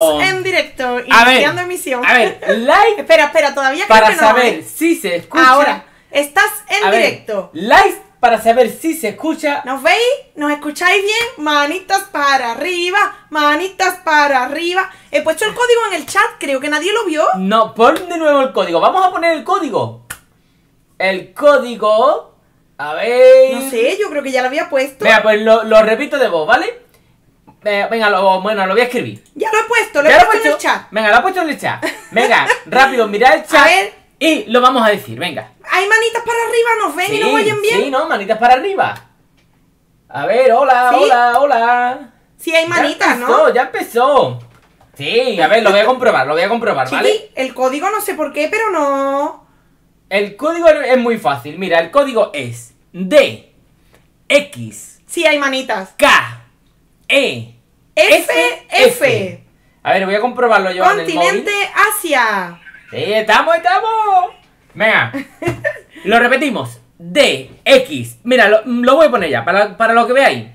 En directo, iniciando emisión. A ver, like. Espera, todavía creo que no. Para saber si se escucha. Ahora, estás en directo. Like para saber si se escucha. ¿Nos veis? ¿Nos escucháis bien? Manitas para arriba, manitas para arriba. He puesto el código en el chat, creo que nadie lo vio. No, pon de nuevo el código. Vamos a poner el código. El código. A ver. No sé, yo creo que ya lo había puesto. Venga, pues lo repito de voz, ¿vale? Venga, lo voy a escribir. Ya lo he puesto, lo he puesto en el chat. Venga, lo he puesto en el chat. Venga, rápido, mirad el chat y lo vamos a decir, venga. Hay manitas para arriba, nos ven y nos oyen bien. Sí, no, manitas para arriba. A ver, hola, hola. Sí, hay manitas, ¿no? Ya empezó. Sí, a ver, lo voy a comprobar, Chiqui, ¿vale? El código no sé por qué, pero no. El código es muy fácil, mira, el código es DX. Sí, hay manitas. K E F F. A ver, voy a comprobarlo yo. Continente Asia. Sí, estamos. Venga. Lo repetimos. DX. Mira, lo voy a poner ya para lo que veáis.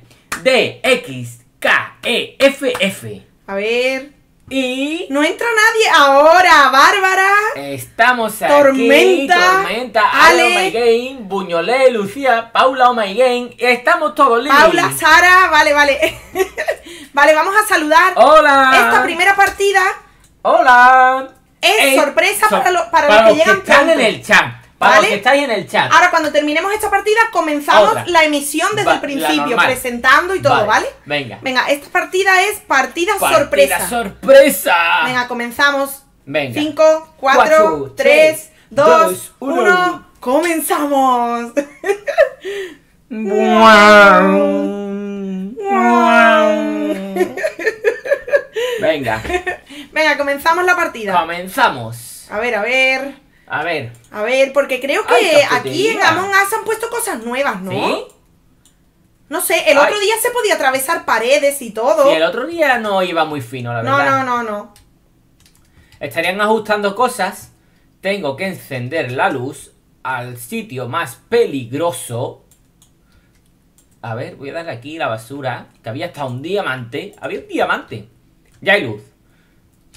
DX K E F F. A ver. Y no entra nadie ahora, Bárbara. Estamos aquí. Tormenta, Ale, OMGame, Buñolé, Lucía, Paula, OMGame. Estamos todos listos. Paula, Sara, vale. Vale, vamos a saludar. Hola. Esta primera partida. Hola. Es sorpresa para los que llegan tarde. Están en el chat. Para los que estáis en el chat. Ahora, cuando terminemos esta partida, comenzamos la emisión desde el principio, presentando y todo, ¿vale? Venga, esta partida es partida sorpresa. Venga, comenzamos. Venga. 5, 4, 3, 2, 1. ¡Comenzamos! Venga, comenzamos la partida. Comenzamos. A ver, porque creo que aquí en Among Us han puesto cosas nuevas, ¿no? ¿Sí? No sé, el otro día se podía atravesar paredes y todo. Sí, el otro día no iba muy fino, la verdad. No. Estarían ajustando cosas. Tengo que encender la luz al sitio más peligroso. A ver, voy a darle aquí la basura. Que había hasta un diamante. Había un diamante. Ya hay luz.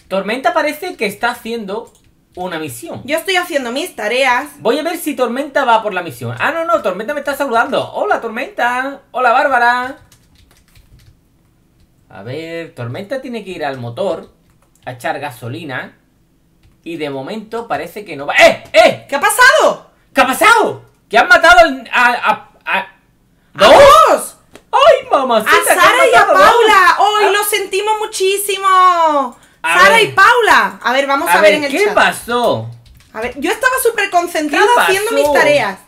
Tormenta parece que está haciendo una misión. Yo estoy haciendo mis tareas. Voy a ver si Tormenta va por la misión. Ah, no, Tormenta me está saludando. Hola, Tormenta. Hola, Bárbara. A ver, Tormenta tiene que ir al motor a echar gasolina. Y de momento parece que no va. ¡Eh! ¿Qué ha pasado? Que han matado a dos. ¡Ay, mamacita! A Sara y a Paula. ¡Ay, lo sentimos muchísimo! Sara y Paula. A ver, vamos a ver en el chat. ¿Qué pasó? A ver, yo estaba súper concentrada haciendo mis tareas.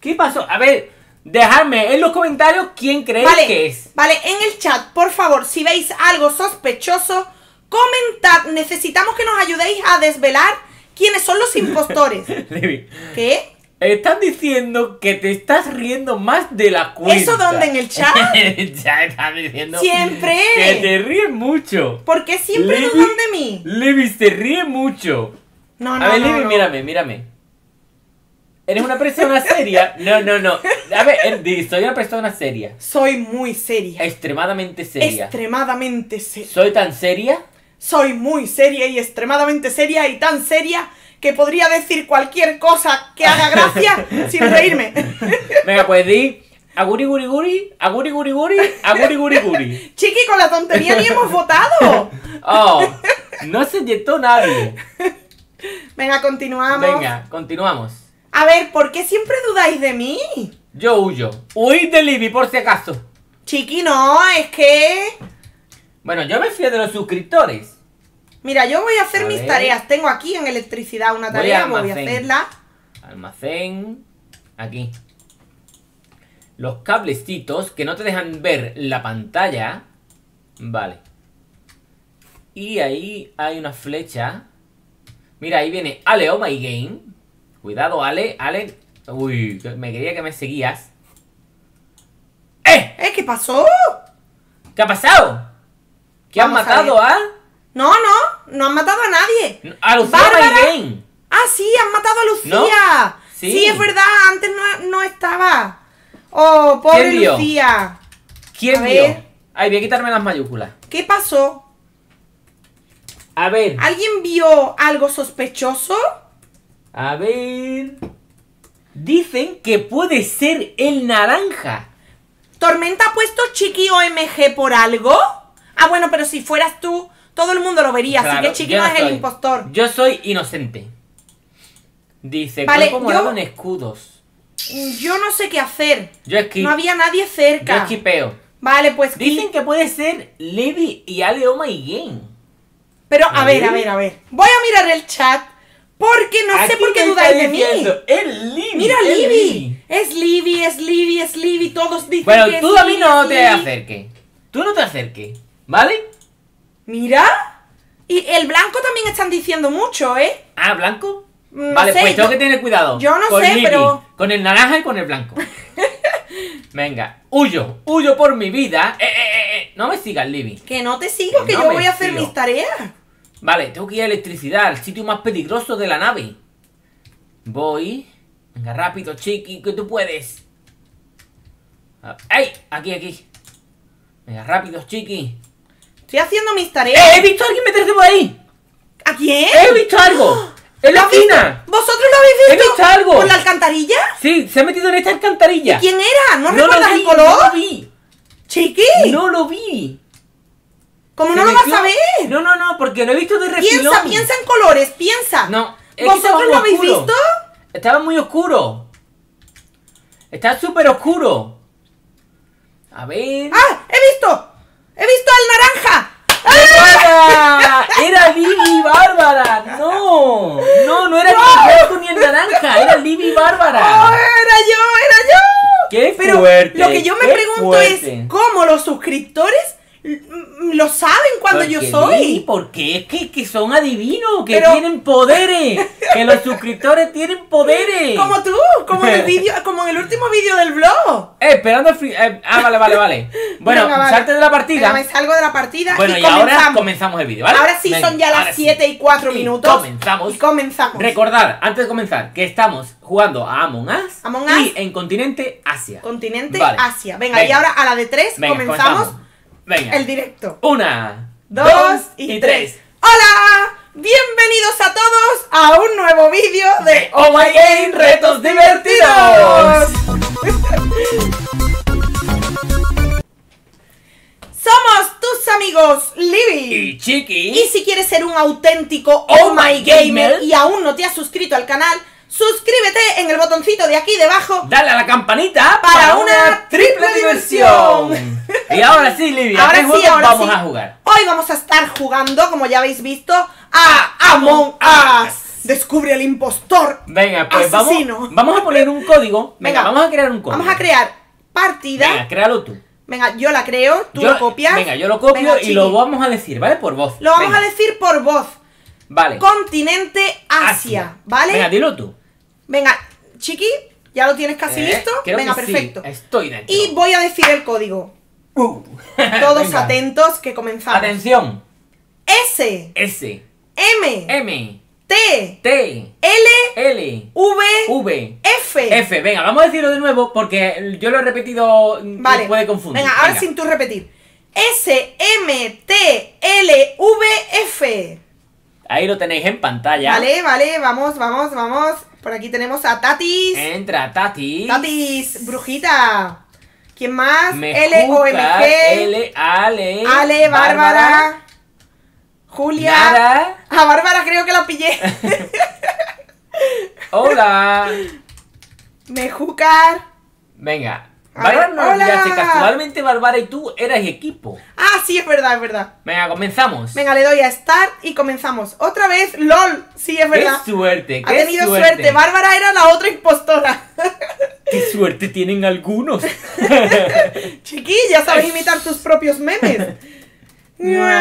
¿Qué pasó? A ver, dejadme en los comentarios quién creéis que es. Vale, en el chat, por favor, si veis algo sospechoso, comentad. Necesitamos que nos ayudéis a desvelar quiénes son los impostores. ¿Qué? Están diciendo que te estás riendo más de la cuenta. ¿Eso dónde? ¿En el chat? Ya están diciendo. ¡Siempre! Que te ríes mucho. ¿Por qué siempre dudan de mí? Levi se ríe mucho. A ver, Levi, mírame. ¿Eres una persona seria? No. A ver, soy una persona seria. Soy muy seria. Extremadamente seria. ¿Soy tan seria? Soy muy seria y extremadamente seria y tan seria que podría decir cualquier cosa que haga gracia sin reírme. Venga, pues di aguri guri guri. Chiqui, con la tontería ni hemos votado. No se inyectó nadie. Venga, continuamos. A ver, ¿por qué siempre dudáis de mí? Yo huyo. Huid de Libby, por si acaso. Chiqui, no, es que... Bueno, yo me fío de los suscriptores. Mira, yo voy a hacer mis tareas. Tengo aquí en electricidad una tarea, voy a hacerla. Almacén. Aquí. Los cablecitos que no te dejan ver la pantalla. Vale. Y ahí hay una flecha. Mira, ahí viene Ale, OMGame. Cuidado, Ale. Uy, me quería que me seguías. ¿Qué pasó? ¿Qué ha pasado? ¿Que han matado a...? No han matado a nadie. A Lucía OMGame. Ah, sí, han matado a Lucía. ¿No? Sí, es verdad, antes no estaba. Oh, pobre Lucía. ¿Quién vio? Ay, voy a quitarme las mayúsculas. ¿Qué pasó? A ver. ¿Alguien vio algo sospechoso? A ver. Dicen que puede ser el naranja. ¿Tormenta ha puesto Chiqui OMG por algo? Ah, bueno, pero si fueras tú, todo el mundo lo vería, claro, así que Chiqui no es el impostor. Yo soy inocente. Dice, vale, cuerpo morado en escudos. Yo no sé qué hacer. Yo esquipo. No había nadie cerca. Yo esquipeo. Vale, pues... Dicen que puede ser Levi y Ale OMGame. Pero, a ver. Voy a mirar el chat. Porque no sé por qué dudáis de mí. Es Libby. Mira, Libby. Es Libby. Todos dicen que es Libby. Bueno, tú a mí no te acerques. ¿Vale? Mira. Y el blanco también están diciendo mucho, ¿eh? Ah, ¿blanco? Vale, pues tengo que tener cuidado. Yo no sé, pero... Con el naranja y con el blanco. Venga, huyo por mi vida. No me sigas, Libby. Que no te sigo, que yo voy a hacer mis tareas. Vale, tengo que ir a electricidad, el sitio más peligroso de la nave. Voy. Venga, rápido, Chiqui, que tú puedes. ¡Ay! Aquí. Venga, rápido, Chiqui. Estoy haciendo mis tareas. ¡He visto a alguien meterse por ahí! ¿A quién? ¡He visto algo! ¡Oh! ¡En la esquina! ¿Vosotros lo habéis visto? ¡He visto algo! ¿Por la alcantarilla? Sí, se ha metido en esta alcantarilla. ¿Y quién era? ¿No recuerdas el color? No lo vi. ¿Chiqui? No lo vi. ¿Cómo no lo vas a ver? No, porque lo he visto de refilón. Piensa en colores, piensa. No, ¿vosotros lo habéis visto? Estaba muy oscuro. Está súper oscuro. A ver... ¡Ah! ¡He visto al naranja! ¡Bárbara! ¡Era Libby Bárbara! No era ni el blanco ni el naranja. Era Libby Bárbara. ¡Oh, era yo! ¡Qué fuerte! Pero lo que yo me pregunto es ¿cómo los suscriptores lo saben cuando yo soy? Sí, porque es que son adivinos, que tienen poderes, que los suscriptores tienen poderes. Como tú, como en el último vídeo del vlog. Esperando el vale. Bueno, venga, vale. Salte de la partida. Venga, me salgo de la partida. Bueno, y ahora comenzamos el vídeo, ¿vale? Ahora sí, venga, son ya las 7 y 4 minutos. Comenzamos. Recordad, antes de comenzar, que estamos jugando a Among Us. Y en continente Asia. Venga, y ahora a la de 3 comenzamos. Venga. El directo. 1, 2 y 3. ¡Hola! Bienvenidos a todos a un nuevo vídeo de OMGame Retos Divertidos. Somos tus amigos Libby y Chiqui. Y si quieres ser un auténtico OMGamer y aún no te has suscrito al canal, suscríbete en el botoncito de aquí debajo. Dale a la campanita para una triple diversión. Y ahora sí, Libby, ahora sí vamos a jugar. Hoy vamos a estar jugando, como ya habéis visto, a Among Us. Descubre al impostor. Venga, pues vamos a poner un código. Venga, vamos a crear un código. Vamos a crear partida. Venga, créalo tú. Venga, yo la creo, tú lo copias. Venga, yo lo copio y lo vamos a decir, ¿vale? Por voz. Lo vamos a decir por voz. Vale. Continente Asia, ¿vale? Venga, dilo tú. Venga, Chiqui, ya lo tienes casi listo. Venga, perfecto. Sí, estoy dentro. Y voy a decir el código. Todos atentos que comenzamos. Atención. S. M. T. L. V. F. Venga, vamos a decirlo de nuevo porque yo lo he repetido. Vale. Puede confundir. Venga, ahora sin tú repetir. S. M. T. L. V. F. Ahí lo tenéis en pantalla. Vale, vamos. Por aquí tenemos a Tatis. Entra, Tatis. Tatis, brujita. ¿Quién más? Ale, Bárbara, Julia. Nada. A Bárbara creo que la pillé. Hola. Mejucar. Venga. Bárbara casualmente Bárbara y tú eras equipo. Ah, sí, es verdad. Venga, comenzamos. Venga, le doy a Start y comenzamos. Otra vez, LOL. Sí, es verdad. ¡Qué suerte! Ha tenido suerte. Bárbara era la otra impostora. ¡Qué suerte tienen algunos! Chiquilla, sabes imitar tus propios memes. Venga,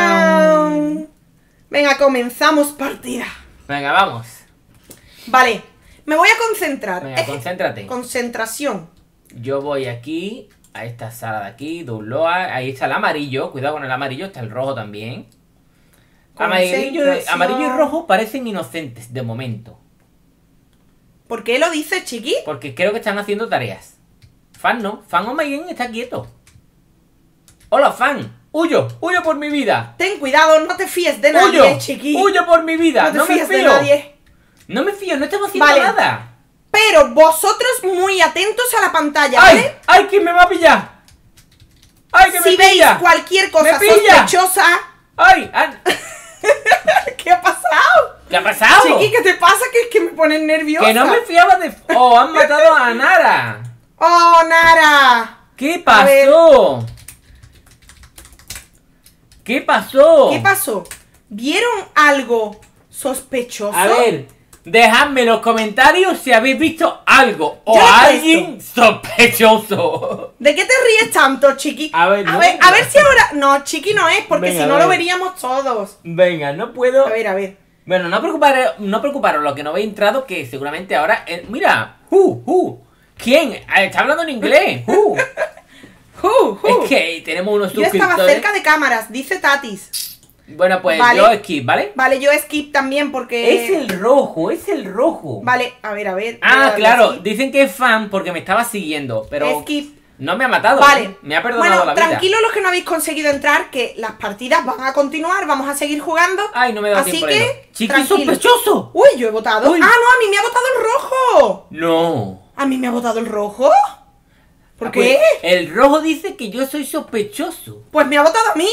comenzamos partida. Venga, vamos. Vale, me voy a concentrar. Venga, concéntrate. Concentración. Yo voy aquí, a esta sala de aquí, Download. Ahí está el amarillo, cuidado con el amarillo, está el rojo también. Amarillo y rojo parecen inocentes de momento. ¿Por qué lo dices, Chiqui? Porque creo que están haciendo tareas. Fan no, Fan OMGame está quieto. Hola, Fan. ¡Huyo! ¡Huyo por mi vida! Ten cuidado, no te fíes de nadie, ¡huyo! Chiqui. ¡Huyo por mi vida! No te fíes de nadie. No me fío, no estamos haciendo nada. Pero vosotros muy atentos a la pantalla, ¿vale? ¡Ay! ¡Ay, que me va a pillar! ¡Ay, que me pilla! Si veis cualquier cosa sospechosa... ¡Ay! ¡Ay! ¿Qué ha pasado? ¿Qué ha pasado? Chiqui, ¿qué te pasa? Que es que me ponen nerviosa. Que no me fiaba de... ¡Oh, han matado a Nara! ¡Oh, Nara! ¿Qué pasó? ¿Qué pasó? ¿Qué pasó? ¿Vieron algo sospechoso? A ver, dejadme en los comentarios si habéis visto algo o alguien sospechoso. ¿De qué te ríes tanto, Chiqui? A ver, a ver si ahora... No, Chiqui no es, porque si no lo veríamos todos. Venga, no puedo... A ver, a ver. Bueno, no preocuparos los que no habéis entrado, que seguramente ahora... Mira, ¿quién? Está hablando en inglés. Es que tenemos unos suscriptores. Yo estaba cerca de cámaras, dice Tatis. Bueno, pues yo skip, ¿vale? Vale, yo skip también porque... Es el rojo. Vale, a ver... Ah, claro, dicen que es fan porque me estaba siguiendo, pero... Skip. No me ha matado, vale. Me ha perdonado la vida. Bueno, tranquilos los que no habéis conseguido entrar, que las partidas van a continuar, vamos a seguir jugando. Ay, no me da tiempo. Así que... Chiqui, sospechoso. Uy, yo he votado. Uy. Ah, no, a mí me ha votado el rojo. No. ¿A mí me ha votado el rojo? ¿Por qué? Pues, el rojo dice que yo soy sospechoso. Pues me ha votado a mí.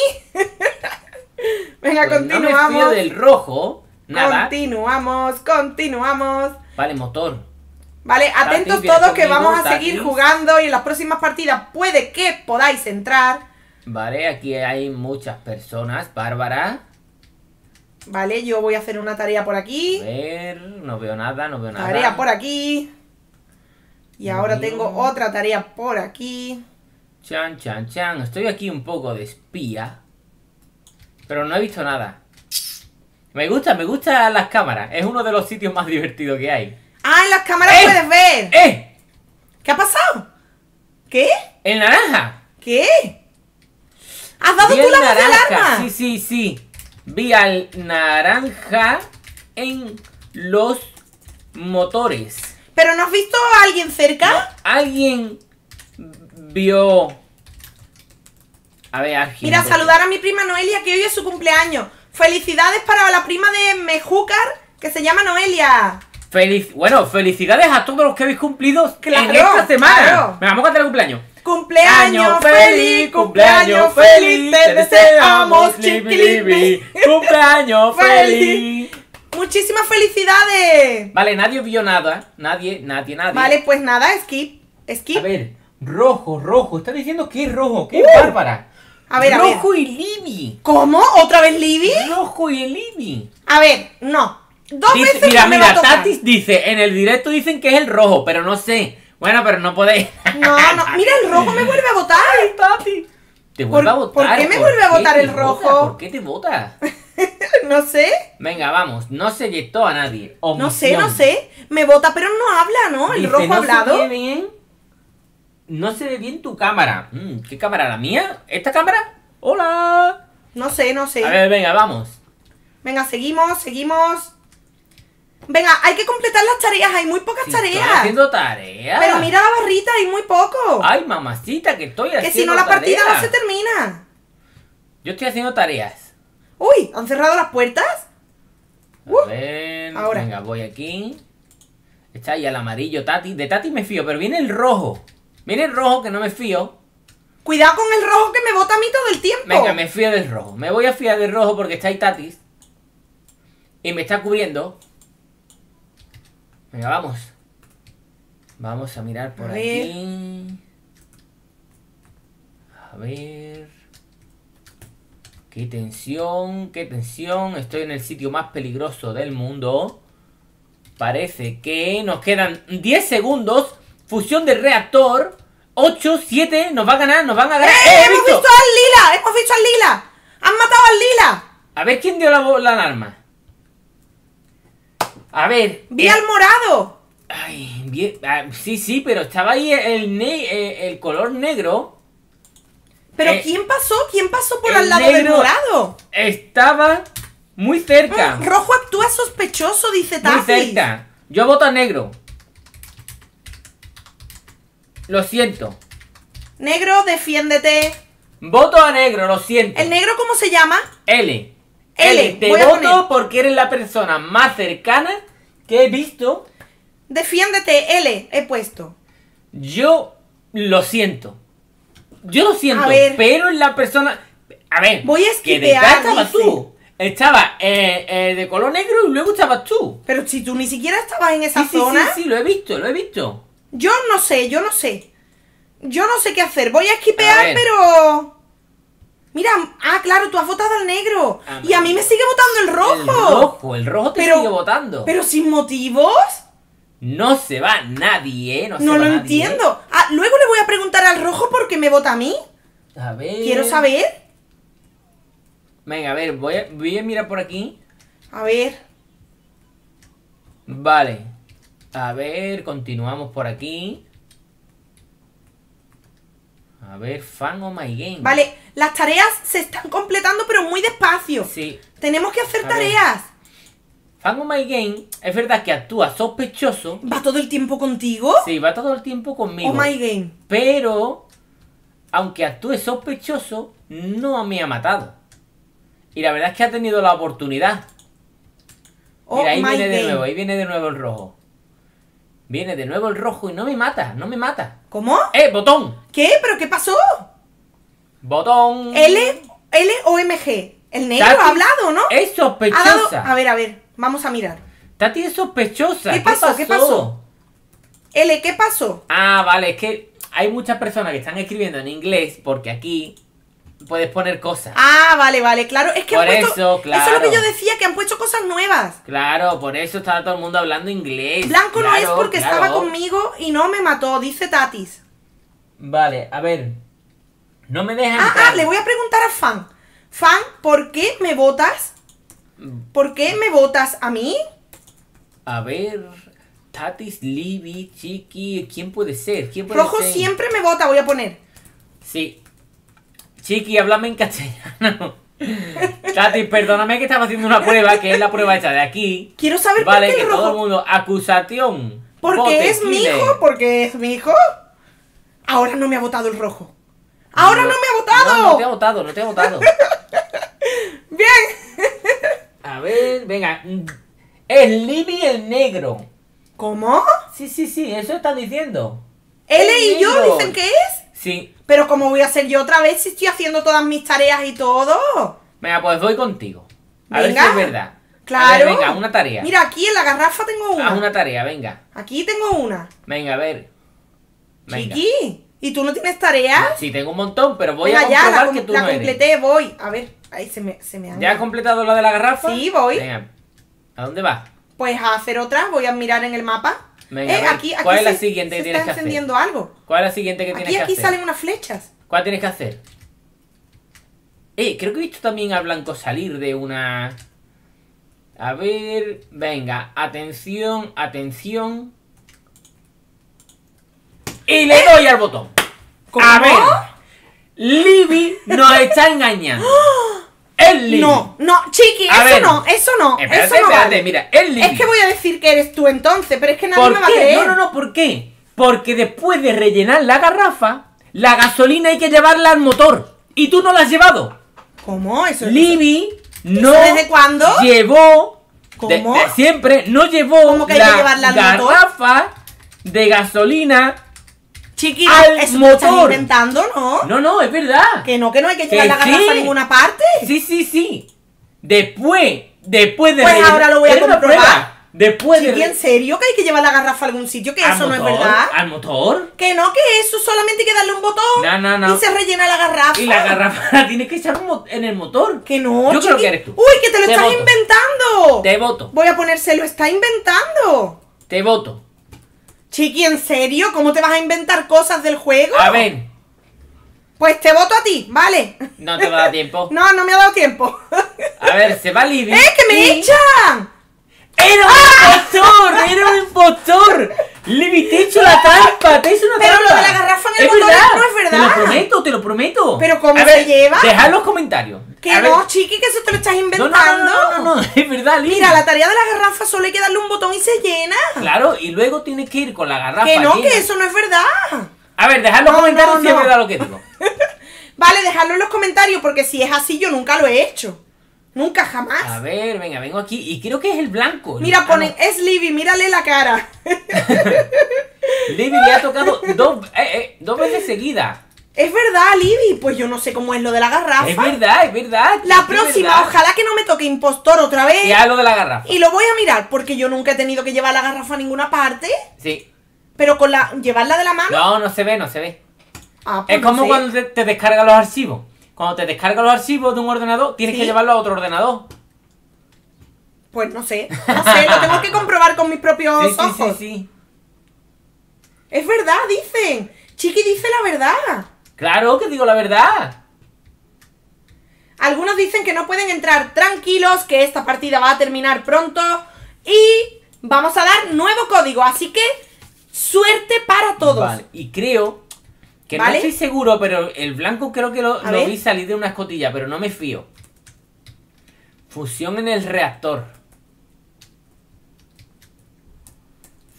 Venga, pues continuamos. No me fío del rojo. Nada. Continuamos. Vale, motor. Vale, atentos todos que vamos a seguir jugando y en las próximas partidas puede que podáis entrar. Vale, aquí hay muchas personas, Bárbara. Vale, yo voy a hacer una tarea por aquí. A ver, no veo nada. Tarea por aquí. Y ahora tengo otra tarea por aquí. Chan. Estoy aquí un poco de espía, pero no he visto nada. Me gustan las cámaras. Es uno de los sitios más divertidos que hay. ¡Ah, en las cámaras puedes ver! ¿Qué ha pasado? ¿Qué? ¡El naranja! ¿Qué? ¿Has dado tú la voz de alarma? Sí. Vi al naranja en los motores. ¿Pero no has visto a alguien cerca? No, alguien vio... A ver, Argin. Mira, saludar a mi prima Noelia, que hoy es su cumpleaños. Felicidades para la prima de Mejúcar, que se llama Noelia. Bueno, felicidades a todos los que habéis cumplido en esta semana. Claro. Venga, vamos a cantar el cumpleaños. Cumpleaños feliz, te deseamos, chiquilibi. Cumpleaños feliz. ¡Muchísimas felicidades! Vale, nadie vio nada. Nadie. Vale, pues nada, skip. A ver, rojo. Está diciendo que es rojo. ¡Qué bárbara! A ver, rojo y Libby. ¿Cómo? ¿Otra vez Libby? Rojo y Libby. A ver, no. Dos veces mira, Tatis dice, en el directo dicen que es el rojo, pero no sé. Bueno, pero no podéis. No. Mira, el rojo me vuelve a votar. Ay, Tatis. ¿Te vuelve a votar? ¿Por qué me vuelve a votar el rojo? ¿Por qué te votas? No sé. Venga, vamos. No se eyectó a nadie. Omisión. No sé. Me vota, pero no habla, ¿no? El rojo ha hablado. No se ve bien tu cámara. ¿Qué cámara? ¿La mía? ¿Esta cámara? ¡Hola! No sé. A ver, venga, vamos. Venga, seguimos. Venga, hay que completar las tareas. Hay muy pocas tareas. Estoy haciendo tareas. Pero mira la barrita, hay muy poco. Ay, mamacita, que estoy haciendo tareas. Que si no, la partida no se termina. Yo estoy haciendo tareas. ¡Uy! ¿Han cerrado las puertas? A ver, ahora. Venga, voy aquí. Está ahí el amarillo, Tati. De Tati me fío, pero viene el rojo. Viene el rojo, que no me fío. Cuidado con el rojo, que me bota a mí todo el tiempo. Venga, me fío del rojo. Me voy a fiar del rojo porque está ahí Tatis. Y me está cubriendo. Venga, vamos. Vamos a mirar por aquí. A ver... Qué tensión, estoy en el sitio más peligroso del mundo. Parece que nos quedan 10 segundos. Fusión del reactor. 8, 7, nos van a ganar. ¡Hemos visto al lila! ¡Han matado al lila! A ver quién dio la alarma. A ver. ¡Vi al morado! Ay, sí, pero estaba ahí el color negro. ¿Pero quién pasó por al lado del morado? Estaba muy cerca. Rojo actúa sospechoso, dice Tatis. Muy cerca. Yo voto a negro. Lo siento. Negro, defiéndete. Voto a negro, lo siento. ¿El negro cómo se llama? L. L, te voto porque eres la persona más cercana que he visto. Defiéndete, L, he puesto. Yo lo siento. Yo lo siento, pero es la persona... A ver, voy a esquivar, que detrás estabas tú. Estaba de color negro y luego estabas tú. Pero si tú ni siquiera estabas en esa zona. Sí, lo he visto, lo he visto. Yo no sé, yo no sé. Yo no sé qué hacer. Voy a esquipear, pero... Mira, ah, claro, tú has votado al negro. Ah, y a mí me sigue votando el rojo. El rojo te sigue votando. ¿Pero sin motivos? No se va nadie, no lo entiendo. Ah, luego le voy a preguntar al rojo por qué me vota a mí. A ver... Quiero saber. Venga, a ver, voy a mirar por aquí. A ver. Vale. A ver, continuamos por aquí. A ver, fan o my game. Vale, las tareas se están completando, pero muy despacio. Sí. Tenemos que hacer tareas. Fan o my game, es verdad que actúa sospechoso. ¿Va todo el tiempo contigo? Sí, va todo el tiempo conmigo. O my game. Pero, aunque actúe sospechoso, no me ha matado. Y la verdad es que ha tenido la oportunidad. Mira, ahí viene de nuevo, ahí viene de nuevo el rojo. Viene de nuevo el rojo y no me mata, no me mata. ¿Cómo? ¡Botón! ¿Qué? ¿Pero qué pasó? Botón. L-O-M-G. El negro Tati ha hablado, ¿no? Es sospechosa. A ver, vamos a mirar. Tati es sospechosa. ¿Qué pasó? ¿Qué pasó? L, ¿qué pasó? Ah, vale, es que hay muchas personas que están escribiendo en inglés porque aquí puedes poner cosas. Ah, vale, vale, claro. Es que por han puesto, eso, claro. Eso es lo que yo decía, que han puesto cosas nuevas. Claro, por eso estaba todo el mundo hablando inglés. Blanco claro, no es porque claro. Estaba conmigo y no me mató, dice Tatis. Vale, a ver. No me dejan. Le voy a preguntar a Fan. Fan, ¿por qué me votas? ¿Por qué me votas a mí? A ver. Tatis, Libby, Chiqui, ¿quién puede ser? ¿Quién puede Rojo ser? Siempre me vota, voy a poner. Sí. Chiqui, háblame en castellano. Tati, perdóname que estaba haciendo una prueba, que es la prueba esta de aquí. Quiero saber por qué el rojo. Todo el mundo, acusación. Porque es mi hijo, porque es mi hijo. Ahora no me ha votado el rojo. ¡Ahora no me ha votado! No, no te ha votado, no te ha votado. Bien. A ver, venga. Es Libby el negro. ¿Cómo? Sí, sí, sí, eso están diciendo. L y negro. Yo dicen que es. Sí. Pero ¿cómo voy a hacer yo otra vez si estoy haciendo todas mis tareas y todo? Venga, pues voy contigo. A venga. Ver si es verdad. Claro. A ver, venga, una tarea. Mira, aquí en la garrafa tengo una. Haz una tarea, venga. Aquí tengo una. Venga, a ver. Venga. Chiqui, ¿y tú no tienes tareas? Sí, tengo un montón, pero voy venga, a comprobar que tú no eres. La completé, voy. A ver, ahí se me ha... ¿Ya has completado la de la garrafa? Sí, voy. Venga, ¿a dónde vas? Pues a hacer otra, voy a mirar en el mapa. Venga, aquí ¿cuál es la siguiente que tienes que hacer? ¿Cuál es la siguiente que tienes que hacer? Aquí salen unas flechas. ¿Cuál tienes que hacer? Creo que he visto también a Blanco salir de una... A ver... Venga, atención, atención. Y le doy al botón. ¿Cómo? A ver. Libby nos está engañando. No, no, Chiqui, eso no. Espérate, eso no vale. Mira, es que voy a decir que eres tú entonces, pero es que nadie me va a creer. No, ¿por qué? Porque después de rellenar la garrafa, la gasolina hay que llevarla al motor. Y tú no la has llevado. ¿Cómo? Eso es Libby no. ¿Desde cuándo? Llevó. ¿Cómo? Siempre no llevó. ¿Cómo que hay que llevarla al garrafa motor? De gasolina. Chiqui, eso lo estás inventando, ¿no? No, es verdad. Que no hay que llevar la garrafa a ninguna parte. Sí. Después de... Pues ahora lo voy a comprobar. Después de... Chiqui, ¿en serio que hay que llevar la garrafa a algún sitio? Que eso no es verdad. ¿Al motor? Que no, que eso solamente hay que darle un botón. No. Y se rellena la garrafa. Y la garrafa la tienes que echar en el motor. Que no, Yo creo que eres tú. Uy, que te lo estás inventando. Te voto. Voy a ponerse, lo está inventando. Te voto. Chiqui, ¿en serio? ¿Cómo te vas a inventar cosas del juego? A ver. Pues te voto a ti, ¿vale? No te va a dar tiempo. No me ha dado tiempo. A ver, se va Libby. ¡Es que me echan! ¡Era un impostor! ¡Era un impostor! Libby, te he hecho la trampa, te he hecho una trampa. Pero lo de la garrafa en el motor no es verdad. Te lo prometo. ¿Pero cómo se lleva? Dejad en los comentarios. Que no, Chiqui, que eso te lo estás inventando. No, es verdad, Libby. Mira, la tarea de la garrafa solo hay que darle un botón y se llena. Claro, y luego tienes que ir con la garrafa llena. Que eso no es verdad. A ver, dejad en los comentarios si es verdad lo que digo. Vale, dejadlo en los comentarios, porque si es así, yo nunca lo he hecho. Nunca, jamás. A ver, venga, vengo aquí. Y creo que es el blanco. Mira, ponen, no. Es Libby, mírale la cara. Libby le ha tocado dos veces seguida. Es verdad, Libby. Pues yo no sé cómo es lo de la garrafa. Es verdad, es verdad. La próxima, verdad. Ojalá que no me toque impostor otra vez. Ya lo de la garrafa. Y lo voy a mirar, porque yo nunca he tenido que llevar la garrafa a ninguna parte. Sí. Pero con la... ¿Llevarla de la mano? No, no se ve, no se ve. Ah, pues es como no sé. Cuando te descargan los archivos. Cuando te descargas los archivos de un ordenador, tienes que llevarlo a otro ordenador. Pues no sé, no sé, lo tengo que comprobar con mis propios ojos. Sí. Es verdad, dicen. Chiqui dice la verdad. Claro que digo la verdad. Algunos dicen que no pueden entrar tranquilos, que esta partida va a terminar pronto. Y vamos a dar nuevo código, así que suerte para todos. Vale, y creo... Que ¿vale? No estoy seguro, pero el blanco creo que lo vi salir de una escotilla, pero no me fío. Fusión en el reactor.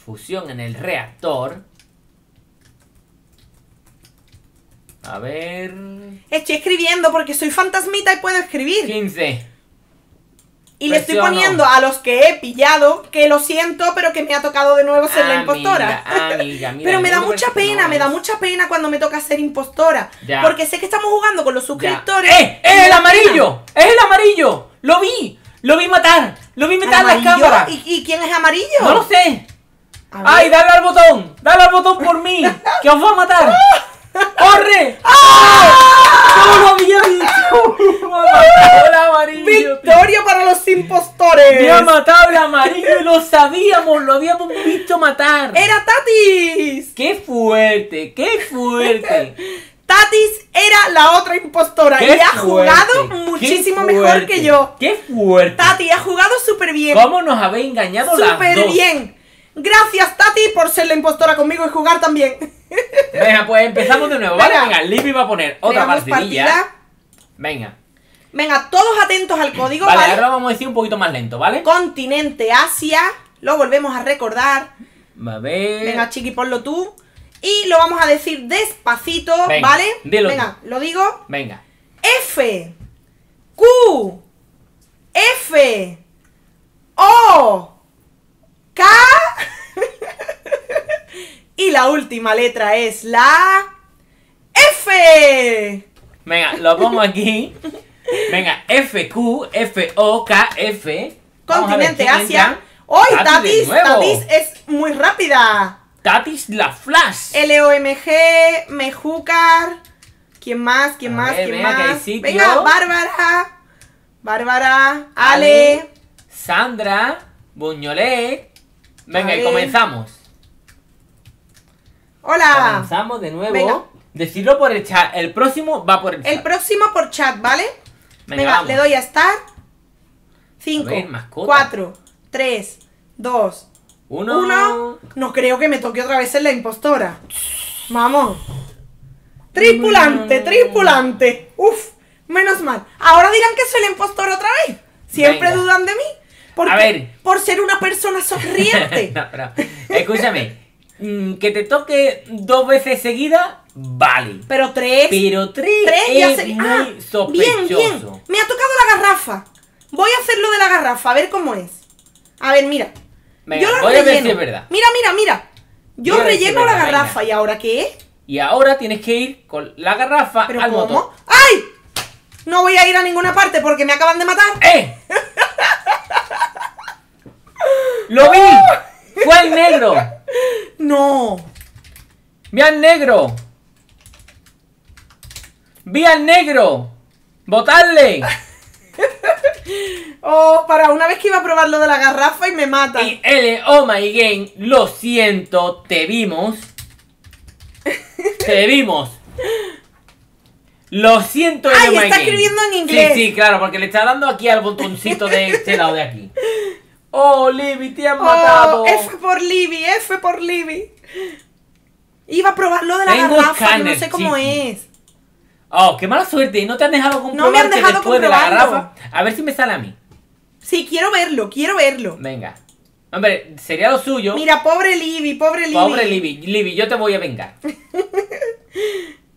Fusión en el reactor. A ver... Estoy escribiendo porque soy fantasmita y puedo escribir. 15. Y le estoy poniendo a los que he pillado, que lo siento, pero que me ha tocado de nuevo ser la impostora. Amiga, mira, pero me da mucha pena, me da mucha pena cuando me toca ser impostora. Ya. Porque sé que estamos jugando con los suscriptores. ¡Es el amarillo! ¡Es el amarillo! ¡Lo vi! ¡Lo vi matar! ¡Lo vi matar las cámaras! ¿Y quién es amarillo? No lo sé. ¡Ay, dale al botón! ¡Dale al botón por mí! ¡Que os va a matar! ¡Corre! ¡No lo había visto! ¡Me ha matado el amarillo! ¡Victoria para los impostores! ¡Me ha matado el amarillo! ¡Lo sabíamos! ¡Lo habíamos visto matar! ¡Era Tatis! ¡Qué fuerte! ¡Qué fuerte! Tatis era la otra impostora. Qué y ha jugado muchísimo mejor que yo. ¡Qué fuerte! Tati ha jugado súper bien. ¿Cómo nos habéis engañado las dos? ¡Súper bien! Gracias, Tati, por ser la impostora conmigo y jugar también. Venga, pues empezamos de nuevo, ¿vale? Venga, Libby va a poner otra partida. Venga. Venga, todos atentos al código, ¿vale? Ahora vamos a decir un poquito más lento, ¿vale? Continente Asia, lo volvemos a recordar. A ver... Venga, Chiqui, ponlo tú. Y lo vamos a decir despacito, venga, ¿vale? Dilo venga, tú. Lo digo. Venga. F, Q, F, O, K... Y la última letra es la... ¡F! Venga, lo pongo aquí. Venga, F, Q, F, O, K, F. Continente Asia. ¡Hoy, Tatis! Tatis es muy rápida. Tatis la Flash. LOMG, Mejucar. ¿Quién más? ¿Quién más? ¿Quién más? Venga, Bárbara. Bárbara. Ale. Sandra. Buñolet. Venga, y comenzamos. Hola. Comenzamos de nuevo. Venga. Decidlo por el chat. El próximo va por el chat. El próximo por chat, ¿vale? Venga, le doy a estar. 5, 4, 3, 2, 1. No creo que me toque otra vez en la impostora. Vamos. Tripulante, tripulante. Uf, menos mal. Ahora dirán que soy la impostora otra vez. Siempre venga. Dudan de mí. Porque, a ver. Por ser una persona sonriente. No, no. Escúchame. Que te toque dos veces seguida, vale. Pero tres. Pero tres es muy sospechoso. Bien, bien. Me ha tocado la garrafa. Voy a hacer lo de la garrafa, a ver cómo es. A ver, mira. Venga, yo la voy relleno. A ver si es verdad. Mira, mira, mira. Yo voy relleno la garrafa. Venga. ¿Y ahora qué? Y ahora tienes que ir con la garrafa al ¿cómo? Motor. ¡Ay! No voy a ir a ninguna parte porque me acaban de matar. ¡Lo vi! ¡Fue el negro! ¡No! ¡Vi al negro! ¡Vi al negro! ¡Votadle! Oh, para una vez que iba a probar lo de la garrafa y me mata. Y OMGame, lo siento, te vimos. Te vimos. Lo siento, OMGame. ¡Ay, está escribiendo en inglés! Sí, sí, claro, porque le está dando aquí al botoncito de este lado de aquí. ¡Oh, Libby, te han matado! ¡F por Libby, F por Libby! Iba a probar lo de la garrafa, no sé cómo es. ¡Oh, qué mala suerte! No te han dejado comprobar. No me han dejado después de la garrafa. A ver si me sale a mí. Sí, quiero verlo, quiero verlo. Venga. Hombre, sería lo suyo. Mira, pobre Libby, pobre Libby. Pobre Libby, Libby, yo te voy a vengar.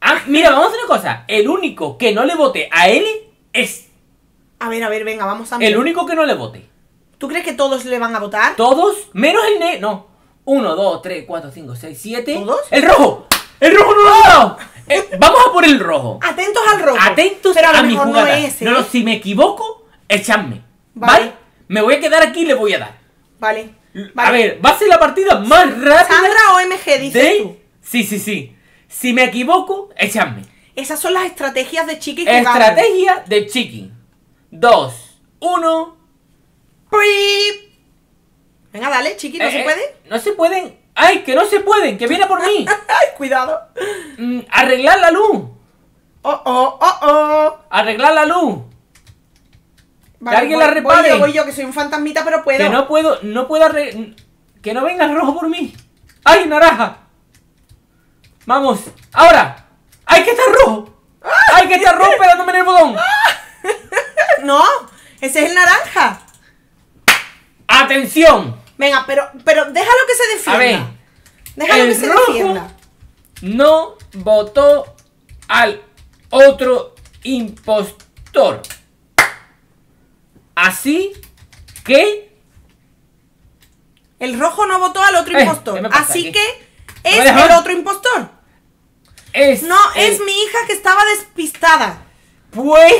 Ah, mira, vamos a hacer una cosa. El único que no le vote a Eli es... a ver, venga, vamos a... El único que no le vote. ¿Tú crees que todos le van a votar? Todos, menos el no. 1, 2, 3, 4, 5, 6, 7. ¿Todos? ¡El rojo! ¡El rojo no lo ha dado! Vamos a por el rojo. Atentos al rojo. Atentos. Pero a mi jugada. No, es, ¿eh? No, si me equivoco, echadme. Vale. Me voy a quedar aquí y le voy a dar. Vale. A ver, va a ser la partida más rápida. Sandra OMG, dices tú. Sí, sí, sí. Si me equivoco, echadme. Esas son las estrategias de Chiqui. Estrategia de Chiqui. 2, 1. ¡Prip! Venga, dale, Chiqui, ¿no se puede? No se pueden. ¡Ay, que no se pueden! ¡Que viene por mí! ¡Ay, cuidado! ¡Arreglar la luz! ¡Oh, oh, oh, oh! ¡Arreglar la luz! Vale, ¡que alguien la repare! Voy yo, que soy un fantasmita, pero puedo. Que no puedo, no puedo arreglar... ¡Que no venga el rojo por mí! ¡Ay, naranja! ¡Vamos! ¡Ahora! ¡Ay, que está rojo! ¡Ay, que está rojo pegándome en el bodón! ¡No! ¡Ese es el naranja! ¡Atención! Venga, pero déjalo que se defienda. A ver, déjalo que se defienda. No votó al otro impostor. Así que... El rojo no votó al otro impostor. Así que es el otro impostor. No, es mi hija que estaba despistada. Pues...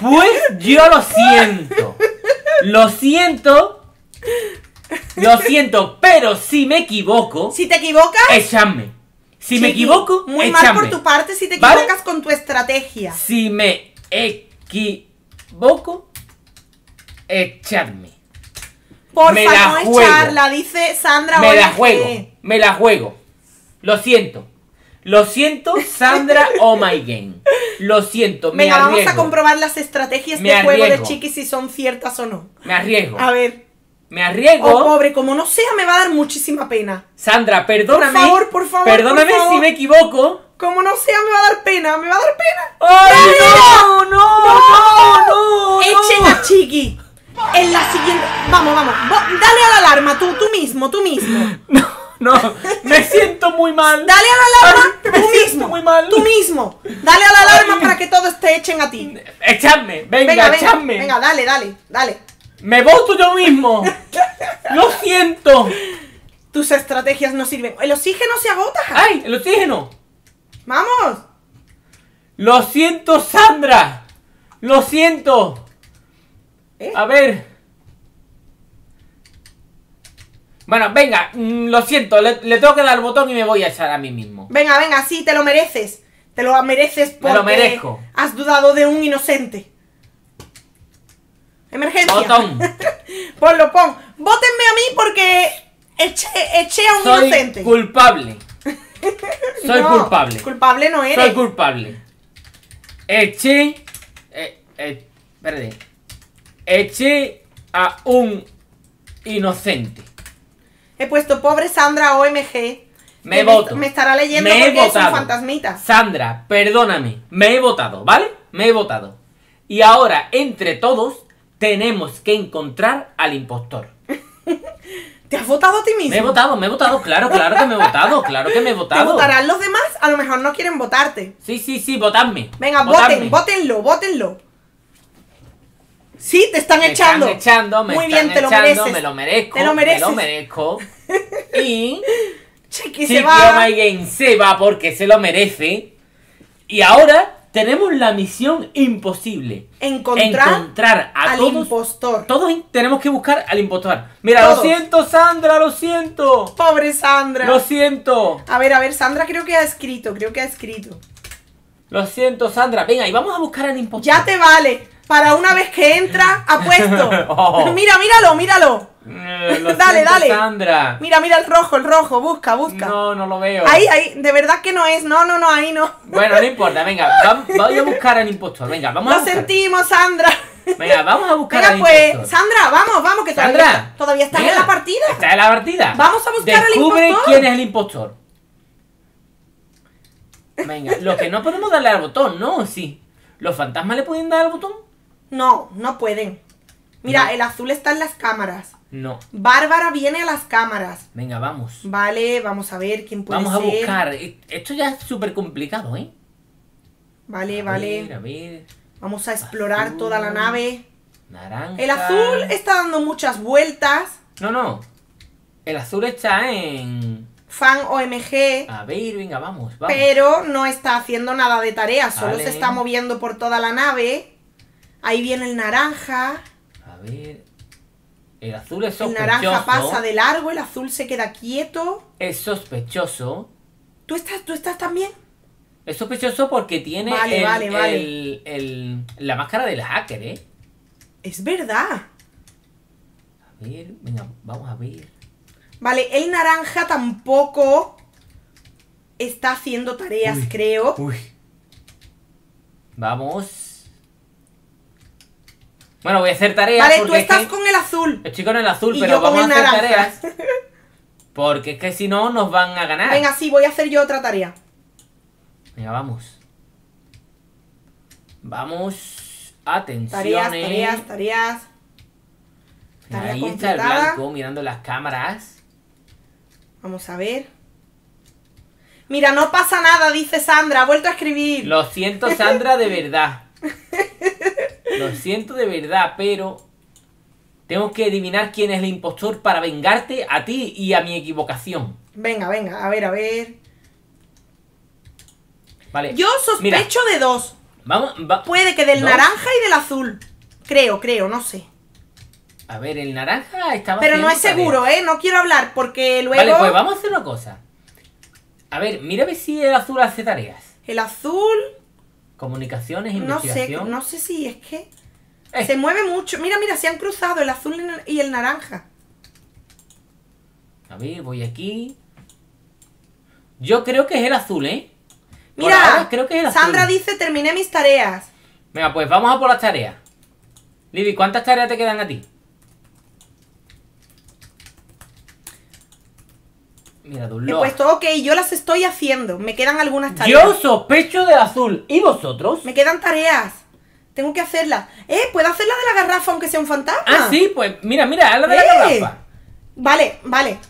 Pues yo lo siento. Lo siento. Lo siento, pero si me equivoco... Si te equivocas... Échame. Si Chiqui, me equivoco, muy mal por tu parte si te equivocas, ¿vale? Con tu estrategia. Si me equivoco, echadme. Porfa, no echarla, dice Sandra. Me la juego, me la juego. Lo siento. Lo siento, Sandra OMGame. Lo siento, me arriesgo. Venga, vamos a comprobar las estrategias de juego de Chiqui si son ciertas o no. Me arriesgo. A ver... Me arriesgo. Oh, pobre, como no sea, me va a dar muchísima pena. Sandra, perdóname. Por favor, perdóname por favor. Si me equivoco. Como no sea, me va a dar pena, me va a dar pena. ¡Ay, no, no, no, no, no! Echen a Chiqui. En la siguiente... Vamos, vamos. Dale a la alarma, tú mismo, tú mismo. No, no, me siento muy mal. Dale a la alarma, tú mismo. Me siento muy mal. Tú mismo. Dale a la alarma para que todos te echen a ti. Echadme, venga, echadme. Venga, dale, dale, dale. ¡Me voto yo mismo! ¡Lo siento! Tus estrategias no sirven. ¡El oxígeno se agota! ¡Ay, el oxígeno! ¡Vamos! ¡Lo siento, Sandra! ¡Lo siento! A ver... Bueno, venga, lo siento. Le tengo que dar el botón y me voy a echar a mí mismo. Venga, venga, sí, te lo mereces. Te lo mereces porque... Me lo merezco. Has dudado de un inocente. Emergencia. Botón. Ponlo, pon. Vótenme a mí porque eché a un inocente. Soy culpable. Soy culpable. Culpable no eres. Soy culpable. Eché. Perdón. Eché a un inocente. He puesto pobre Sandra OMG. Me voto. Me estará leyendo porque es un fantasmita. Sandra, perdóname. Me he votado, ¿vale? Me he votado. Y ahora, entre todos, tenemos que encontrar al impostor. ¿Te has votado a ti mismo? Me he votado, claro, claro que me he votado, claro que me he votado. ¿Te votarán los demás? A lo mejor no quieren votarte. Sí, sí, sí, votadme. Venga, voten, votenlo, votenlo. Sí, te están echando. Me están echando, me están echando, me lo merezco. Te lo mereces. Me lo merezco. Y... Chiqui se va. OMGame se va porque se lo merece. Y ahora... Tenemos la misión imposible. Encontrar a al todos, impostor. Todos tenemos que buscar al impostor. Mira, todos. Lo siento, Sandra, lo siento. Pobre Sandra. Lo siento. A ver, Sandra creo que ha escrito, Lo siento, Sandra. Venga, y vamos a buscar al impostor. Ya te vale. Para una vez que entra, apuesto. Oh. Mira, míralo, míralo. Lo dale, siento, dale. Sandra. Mira, mira el rojo, busca, busca. No, no lo veo. Ahí, ahí, de verdad que no es. No, no, no, ahí no. Bueno, no importa, venga, voy a buscar al impostor. Venga, vamos a buscar. Lo sentimos, Sandra. Venga, vamos a buscar al impostor. Pues, Sandra, vamos, vamos, que Sandra, todavía estás en la partida. Está en la partida. Vamos a buscar al impostor. Descubre quién es el impostor. Venga, lo que no podemos darle al botón, ¿no? Sí. ¿Los fantasmas le pueden dar al botón? No, no pueden. Mira, el azul está en las cámaras. No. Bárbara viene a las cámaras. Venga, vamos. Vale, vamos a ver quién puede ser. Vamos a buscar. Esto ya es súper complicado, ¿eh? Vale, vale. A ver. Vamos a explorar toda la nave. Naranja. El azul está dando muchas vueltas. No, no. El azul está en... Fan OMG. A ver, venga, vamos, vamos. Pero no está haciendo nada de tarea. Solo se está moviendo por toda la nave. Ahí viene el naranja. A ver... El azul es sospechoso. El naranja pasa de largo, el azul se queda quieto. Es sospechoso. ¿Tú estás también? Es sospechoso porque tiene la máscara del hacker, ¿eh? Es verdad. A ver, venga, vamos a ver. Vale, el naranja tampoco está haciendo tareas, creo. Uy. Vamos. Bueno, voy a hacer tareas. Vale, tú estás con el azul. Estoy con el azul, pero vamos a hacer tareas. Porque es que si no, nos van a ganar. Venga, sí, voy a hacer yo otra tarea. Venga, vamos. Vamos. Atención. Tareas, tareas, tareas. Ahí está el blanco mirando las cámaras. Vamos a ver. Mira, no pasa nada, dice Sandra. Ha vuelto a escribir. Lo siento, Sandra, de verdad. Lo siento de verdad, pero tengo que adivinar quién es el impostor para vengarte a ti y a mi equivocación. Venga, venga, a ver, a ver. Vale. Yo sospecho de dos. Vamos, puede que del naranja y del azul. Creo, no sé. A ver, el naranja estaba... Pero no es seguro, ¿eh? No quiero hablar porque luego... Vale, pues vamos a hacer una cosa. A ver, mira a ver si el azul hace tareas. El azul... Comunicaciones, investigación... No sé si es que... Se mueve mucho... Mira, mira, se han cruzado el azul y el naranja. A ver, voy aquí... Yo creo que es el azul, ¿eh? Mira, creo que es el azul. Sandra dice, terminé mis tareas. Venga, pues vamos a por las tareas. Libby, ¿cuántas tareas te quedan a ti? Mira, he puesto ok, yo las estoy haciendo. Me quedan algunas tareas. Yo sospecho del azul. ¿Y vosotros? Me quedan tareas. Tengo que hacerlas. ¿Puedo hacer la de la garrafa aunque sea un fantasma? Ah, sí, pues mira, haz la de la garrafa. Vale,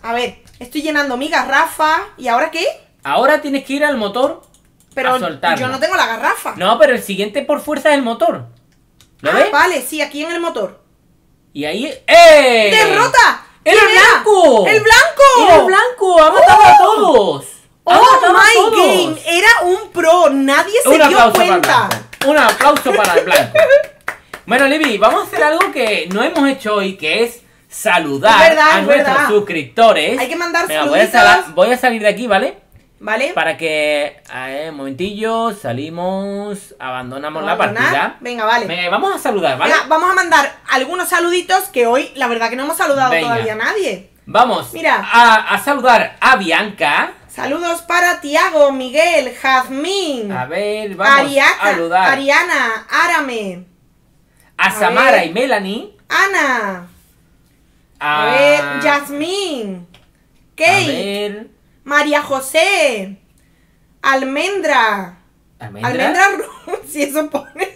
a ver. Estoy llenando mi garrafa. ¿Y ahora qué? Ahora tienes que ir al motor a soltarlo. Yo no tengo la garrafa. No, pero el siguiente por fuerza es el motor. ¿Lo ves? Vale, sí, aquí en el motor. Y ahí... ¡Eh! ¡Derrota! ¡El blanco! ¡El blanco! ¡Era el blanco! ¡Ha matado a todos! ¡Oh, my game! Era un pro. Nadie se dio cuenta. Un aplauso para el blanco. Bueno, Libby, vamos a hacer algo que no hemos hecho hoy, que es saludar a nuestros suscriptores. Hay que mandar saluditos. Voy a salir de aquí, ¿vale? Vale. Para que... A ver, un momentillo. Salimos. Abandonamos la partida. Venga, vale. Venga, vamos a saludar, ¿vale? Venga, vamos a mandar algunos saluditos que hoy, la verdad, que no hemos saludado todavía a nadie. Vamos a saludar a Bianca. Saludos para Tiago, Miguel, Jazmín. A ver, vamos a saludar. Ariana, Arame. A Samara y Melanie. Ana. A ver, Jazmín. Kate. A ver. María José. Almendra. ¿Almendra? Si eso pone.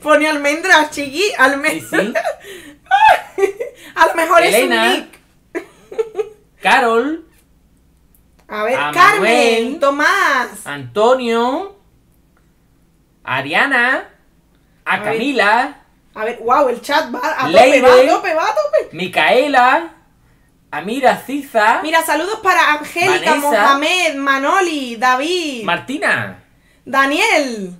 Pone almendra, chiqui. Almendra. ¿Sí? A lo mejor Elena. Es un nick. Carol. A ver, Carmen, Tomás, Antonio, Ariana, a Camila. A ver, wow, el chat va a tope, va a tope. Micaela, Amira Ciza. Mira, saludos para Angélica, Mohamed, Manoli, David, Martina, Daniel,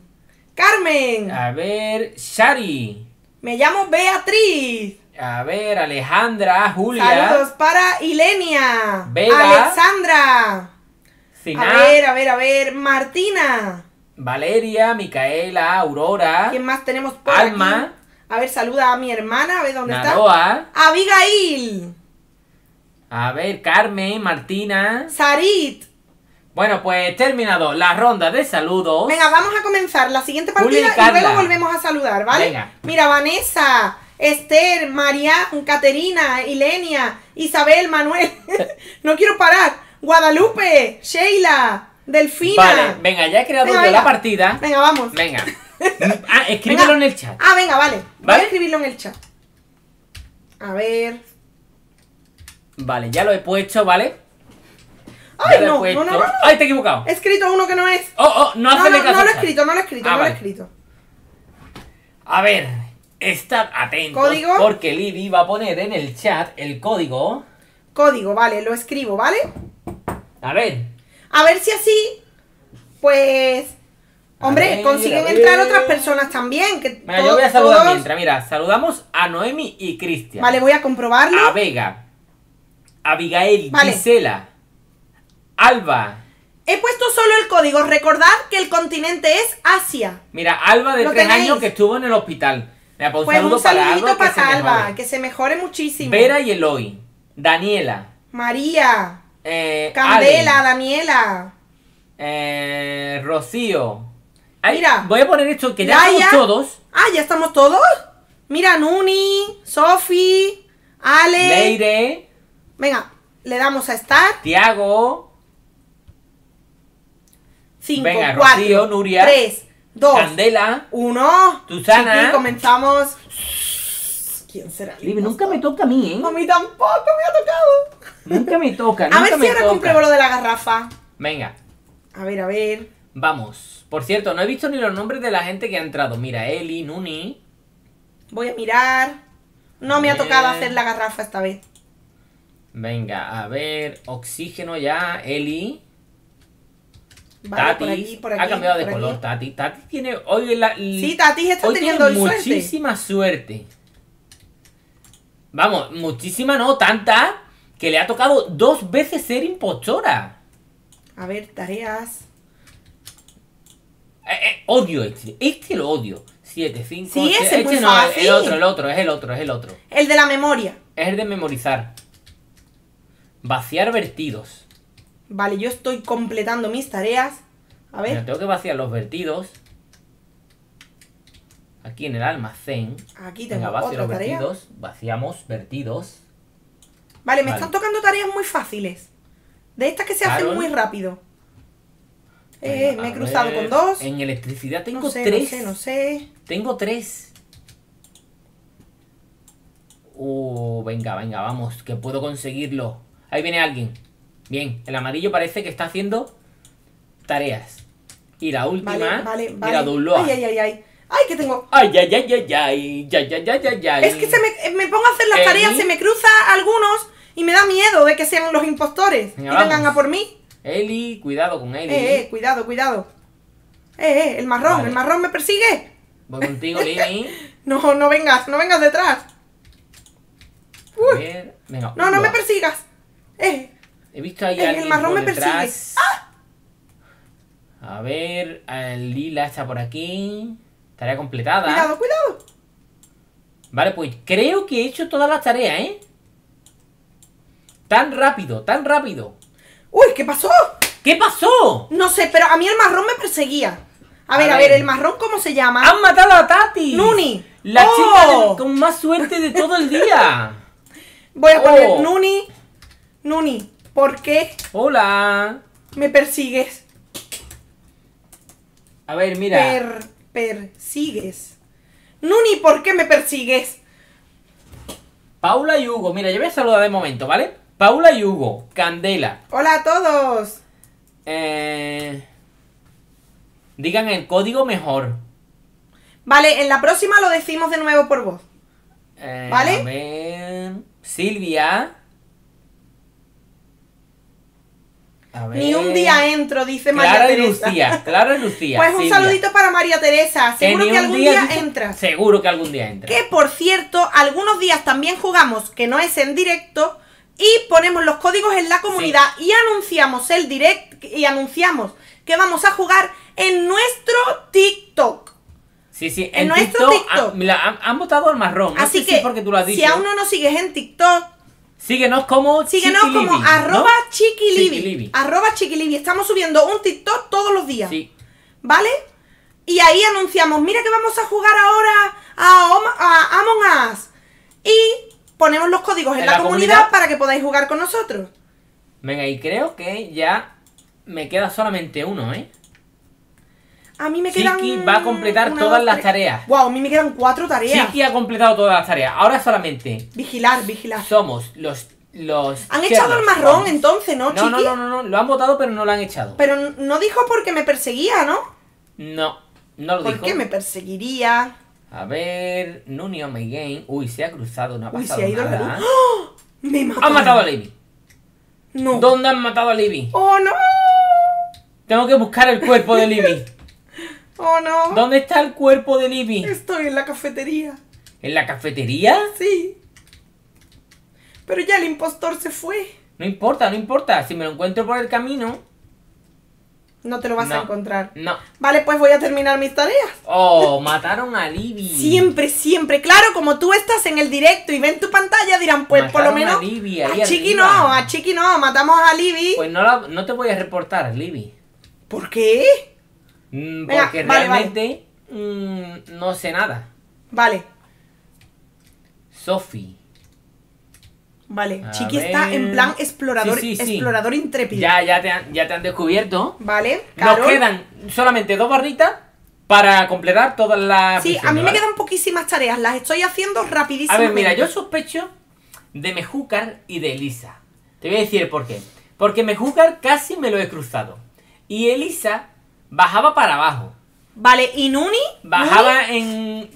Carmen. A ver, Shari. Me llamo Beatriz. A ver, Alejandra, Julia. Saludos para Ilenia, Vega, Alexandra, Siná, a ver, Martina, Valeria, Micaela, Aurora. ¿Quién más tenemos por Alma. Aquí? A ver, saluda a mi hermana, a ver dónde está. Abigail. A ver, Carmen, Martina, Sarit. Bueno, pues terminado la ronda de saludos. Venga, vamos a comenzar la siguiente partida y luego volvemos a saludar, ¿vale? Venga. Mira, Vanessa, Esther, María, Caterina, Ilenia, Isabel, Manuel. No quiero parar. Guadalupe, Sheila, Delfina. Vale, venga, ya he creado la partida. Venga, vamos. Venga. Ah, escríbelo en el chat. Ah, venga, vale. Voy a escribirlo en el chat. A ver. Vale, ya lo he puesto, ¿vale? ¡Ay, ya no! No, no, no, no. ¡Ay, te he equivocado! He escrito uno que no es. ¡Oh, oh! No hace no, no, caso. No lo he escrito, no lo he escrito, no vale. Lo he escrito. A ver, estad atentos. ¿Código? Porque Libby va a poner en el chat el código. Código, vale, lo escribo, ¿vale? A ver. A ver si así, pues... Hombre, ver, consiguen entrar otras personas también. Que mira, yo voy a saludar todos... mientras, mira, saludamos a Noemi y Cristian. Vale, voy a comprobarlo. A Vega, a Abigail, vale. Gisela, Alba. He puesto solo el código, recordad que el continente es Asia. Mira, Alba de 3 años que estuvo en el hospital. Mira, pues un saludito para Alba, que se mejore muchísimo. Vera y Eloy, Daniela, María, Candela, Ale, Daniela, Rocío. Ay, mira, voy a poner esto que ya estamos todos. Ah, ¿ya estamos todos? Mira, Nuni, Sofi, Ale, Leire. Venga, le damos a estar. Tiago. 5, venga, 4, Rocío, Nuria, 3, 2, Candela, 1, Susana. Y comenzamos. ¿Quién será? Libby, nunca me toca a mí, ¿eh? A mí tampoco me ha tocado. Nunca me toca, nunca me toca. A ver si ahora compruebo lo de la garrafa. Venga. A ver, a ver. Vamos. Por cierto, no he visto ni los nombres de la gente que ha entrado. Mira, Eli, Nuni. Voy a mirar. No me ha tocado hacer la garrafa esta vez. Venga, a ver. Oxígeno ya, Eli. Vale, Tati por aquí, ha cambiado de color. Tati, Tati tiene hoy la... Sí, Tati está teniendo muchísima suerte. Vamos, muchísima no, tanta que le ha tocado 2 veces ser impostora. A ver, tareas. Odio este. Este lo odio. 7, 5, sí, 8, ese este no, fácil. El otro. El de la memoria. Es el de memorizar. Vaciar vertidos. Vale, yo estoy completando mis tareas. A ver. Bueno, tengo que vaciar los vertidos. Aquí en el almacén. Aquí tengo otra tarea. Vertidos. Vaciamos vertidos. Vale, me están tocando tareas muy fáciles. De estas que se hacen muy rápido. Me he cruzado con 2. En electricidad tengo 3. No sé. Tengo 3. Venga, vamos, que puedo conseguirlo. Ahí viene alguien. Bien, el amarillo parece que está haciendo tareas. Y la última... Vale. Mira, Dulloa. Ay. Ay, que tengo... Ay. Es que me pongo a hacer las tareas, se me cruza algunos y me da miedo de que sean los impostores. Venga, y vengan a por mí. Eli, cuidado con Eli. Cuidado. El marrón me persigue. Voy contigo, Lini. No vengas detrás. Venga, no me persigas. He visto ahí alguien. El marrón me persigue. ¡Ah! A ver, el lila está por aquí. Tarea completada. Cuidado. Vale, pues creo que he hecho todas las tareas, ¿eh? Tan rápido. Uy, ¿Qué pasó? No sé, pero a mí el marrón me perseguía. A ver, el marrón, ¿cómo se llama? ¡Han matado a Tati! ¡Nuni! La chica con más suerte de todo el día. Voy a poner Nuni. ¿Por qué? Hola. Me persigues. A ver, mira. Persigues. Nuni, ¿por qué me persigues? Paula y Hugo. Mira, yo voy a saludar de momento, ¿vale? Paula y Hugo. Candela. Hola a todos. Digan el código mejor. Vale, en la próxima lo decimos de nuevo por voz. ¿Vale? A ver. Silvia. Ni un día entro, dice María Teresa. Clara y Lucía. Pues un saludito para María Teresa. Seguro que algún día entra. Que por cierto, algunos días también jugamos, que no es en directo, y ponemos los códigos en la comunidad y anunciamos el direct y anunciamos que vamos a jugar en nuestro TikTok. Sí, en nuestro TikTok. Han votado al marrón. Así que porque tú lo has dicho. Si aún no nos sigues en TikTok, Síguenos como @chiquilibi. Estamos subiendo un TikTok todos los días. Sí. ¿Vale? Y ahí anunciamos, mira que vamos a jugar ahora a Among Us. Y ponemos los códigos en la comunidad para que podáis jugar con nosotros. Venga, y creo que ya me queda solamente uno, ¿eh? A mí me quedan... Chiqui va a completar todas las tareas. Wow, a mí me quedan 4 tareas. Chiqui ha completado todas las tareas. Ahora solamente... Vigilar. Somos los los... ¿Han echado al marrón entonces, no, chiqui? No, lo han votado pero no lo han echado. Pero no dijo porque me perseguía, ¿no? No, no lo dijo. ¿Por qué me perseguiría? A ver... Nuni OMGame. Uy, se ha cruzado, no ha pasado nada. Uy, se ha ido la luz. ¡Oh! Me mató. Han matado a Libby. No. ¿Dónde han matado a Libby? ¡Oh, no! Tengo que buscar el cuerpo de Libby. ¡Oh, no! ¿Dónde está el cuerpo de Libby? Estoy en la cafetería. ¿En la cafetería? Sí. Pero ya el impostor se fue. No importa, no importa. Si me lo encuentro por el camino... No te lo vas a encontrar. No. Vale, pues voy a terminar mis tareas. Oh, mataron a Libby. Siempre, siempre. Claro, como tú estás en el directo y ven tu pantalla, dirán, pues mataron por lo menos... a Libby, ahí a Chiqui no, a Chiqui no. Matamos a Libby. Pues no te voy a reportar, Libby. ¿Por qué? Porque realmente no sé nada. Vale. Sophie. Vale, Chiqui está en plan explorador, explorador intrépido. Ya te han descubierto. Vale, Carol. Nos quedan solamente 2 barritas para completar todas las... Sí, a mí me quedan poquísimas tareas, las estoy haciendo rapidísimo. A ver, mira, yo sospecho de Mejúcar y de Elisa. Te voy a decir por qué. Porque Mejúcar casi me lo he cruzado. Y Elisa bajaba para abajo. Vale, ¿y Nuni? Bajaba en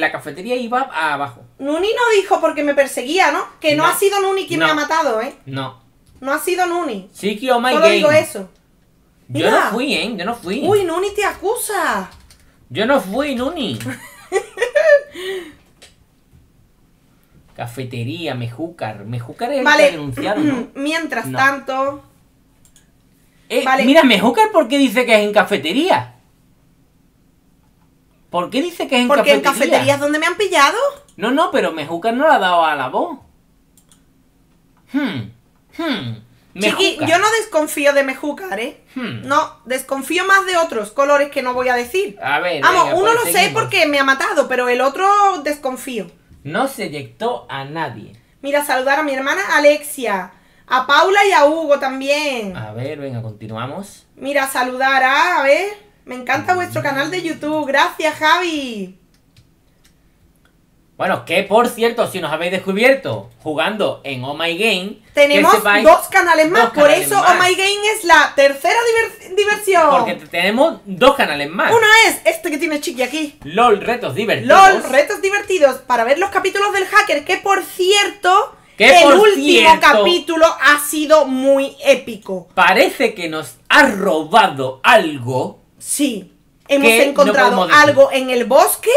la cafetería y iba abajo. Nuni no dijo porque me perseguía, ¿no? Que no ha sido Nuni quien me ha matado, ¿eh? No. No ha sido Nuni. Sí, que solo digo eso. Mira. Yo no fui, ¿eh? Yo no fui. Uy, Nuni te acusa. Yo no fui, Nuni. Cafetería, Mejúcar. Mejúcar es el denunciado, ¿no? Mientras tanto... Vale. Mira, Mejúcar, ¿por qué dice que es en cafetería? ¿Por qué dice que es en cafetería? Porque en cafetería es donde me han pillado. No, pero Mejúcar no la ha dado a la voz. Chiqui, yo no desconfío de Mejúcar, ¿eh? No, desconfío más de otros colores que no voy a decir. A ver, vamos, venga, uno lo sé porque me ha matado, pero el otro desconfío. No se eyectó a nadie. Mira, saludar a mi hermana Alexia, a Paula y a Hugo también. A ver, venga, continuamos. Mira, saludar a ver... Me encanta vuestro canal de YouTube. Gracias, Javi. Bueno, que por cierto, si nos habéis descubierto jugando en OMGame... Tenemos dos canales más. Por eso OMGame es la tercera diversión. Porque tenemos 2 canales más. Uno es este que tiene Chiqui aquí. LOL Retos Divertidos. LOL Retos Divertidos. Para ver los capítulos del hacker. Que por cierto... el último capítulo ha sido muy épico. Parece que nos ha robado algo... Sí, hemos encontrado algo en el bosque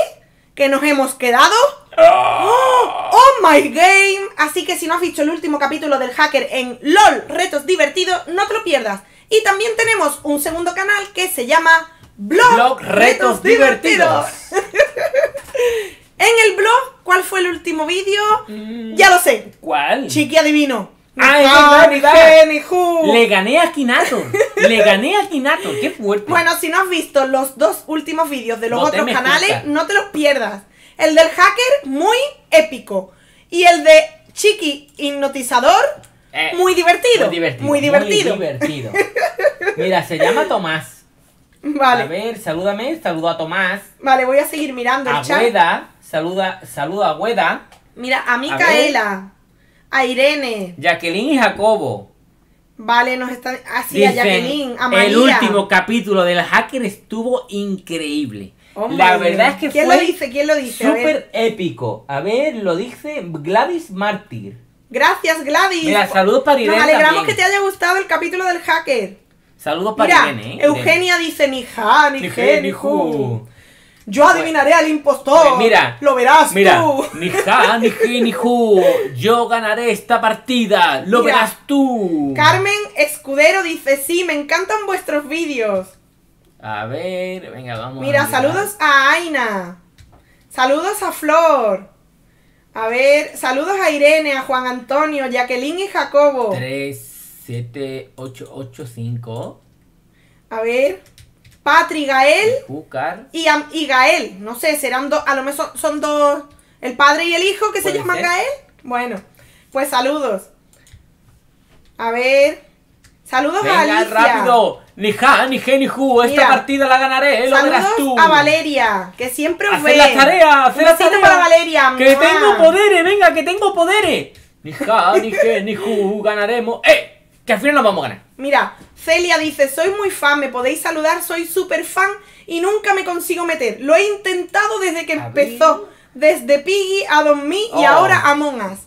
que nos hemos quedado. OMGame. Así que si no has visto el último capítulo del hacker en LOL Retos Divertidos, no te lo pierdas. Y también tenemos un segundo canal que se llama Vlog Retos Divertidos. En el blog, ¿cuál fue el último vídeo? Ya lo sé. ¿Cuál? Chiqui adivino. Le gané a Kinato. Qué fuerte. Bueno, si no has visto los 2 últimos vídeos de los otros canales, no te los pierdas. El del hacker, muy épico. Y el de Chiqui hipnotizador, muy divertido. Muy divertido. Mira, se llama Tomás. Vale. A ver, salúdame, saludo a Tomás. Vale, voy a seguir mirando el chat. Saluda a Gueda. Mira, a Micaela. A Irene. Jacqueline y Jacobo. Vale, nos están... Así, a Jacqueline, a María. El último capítulo del hacker estuvo increíble. La verdad es que fue... ¿Quién lo dice? Súper épico. A ver, lo dice Gladys Mártir. Gracias, Gladys. Mira, saludos para Irene. Nos alegramos también. Que te haya gustado el capítulo del hacker. Saludos para Irene. Eugenia dice ni ju. Yo adivinaré al impostor. Mira, lo verás tú. Ni ja, ni ji, ni ju. Yo ganaré esta partida. Lo verás tú. Carmen Escudero dice: sí, me encantan vuestros vídeos. A ver, venga, vamos. Mira, saludos a Aina. Saludos a Flor. A ver, saludos a Irene, a Juan Antonio, Jacqueline y Jacobo. 3, 7, 8, 8, 5. A ver. Patri, Gael y Gael, no sé, serán 2, a lo mejor son 2, el padre y el hijo que se llaman Gael. Bueno, pues saludos. A ver, saludos a Alicia. Rápido, ni ja, ni je, ni ju, esta partida la ganaré, lo verás tú. Saludos a Valeria, que siempre os ve. Hacer las tareas, hacer las tareas. Para Valeria, que tengo poderes, venga, que tengo poderes. Ni ja, ni que, ni ju, ganaremos. ¡Eh! Que al final nos vamos a ganar. Mira, Celia dice, soy muy fan, me podéis saludar, soy súper fan y nunca me consigo meter. Lo he intentado desde que empezó. Desde Piggy, Adopt Me y ahora Among Us.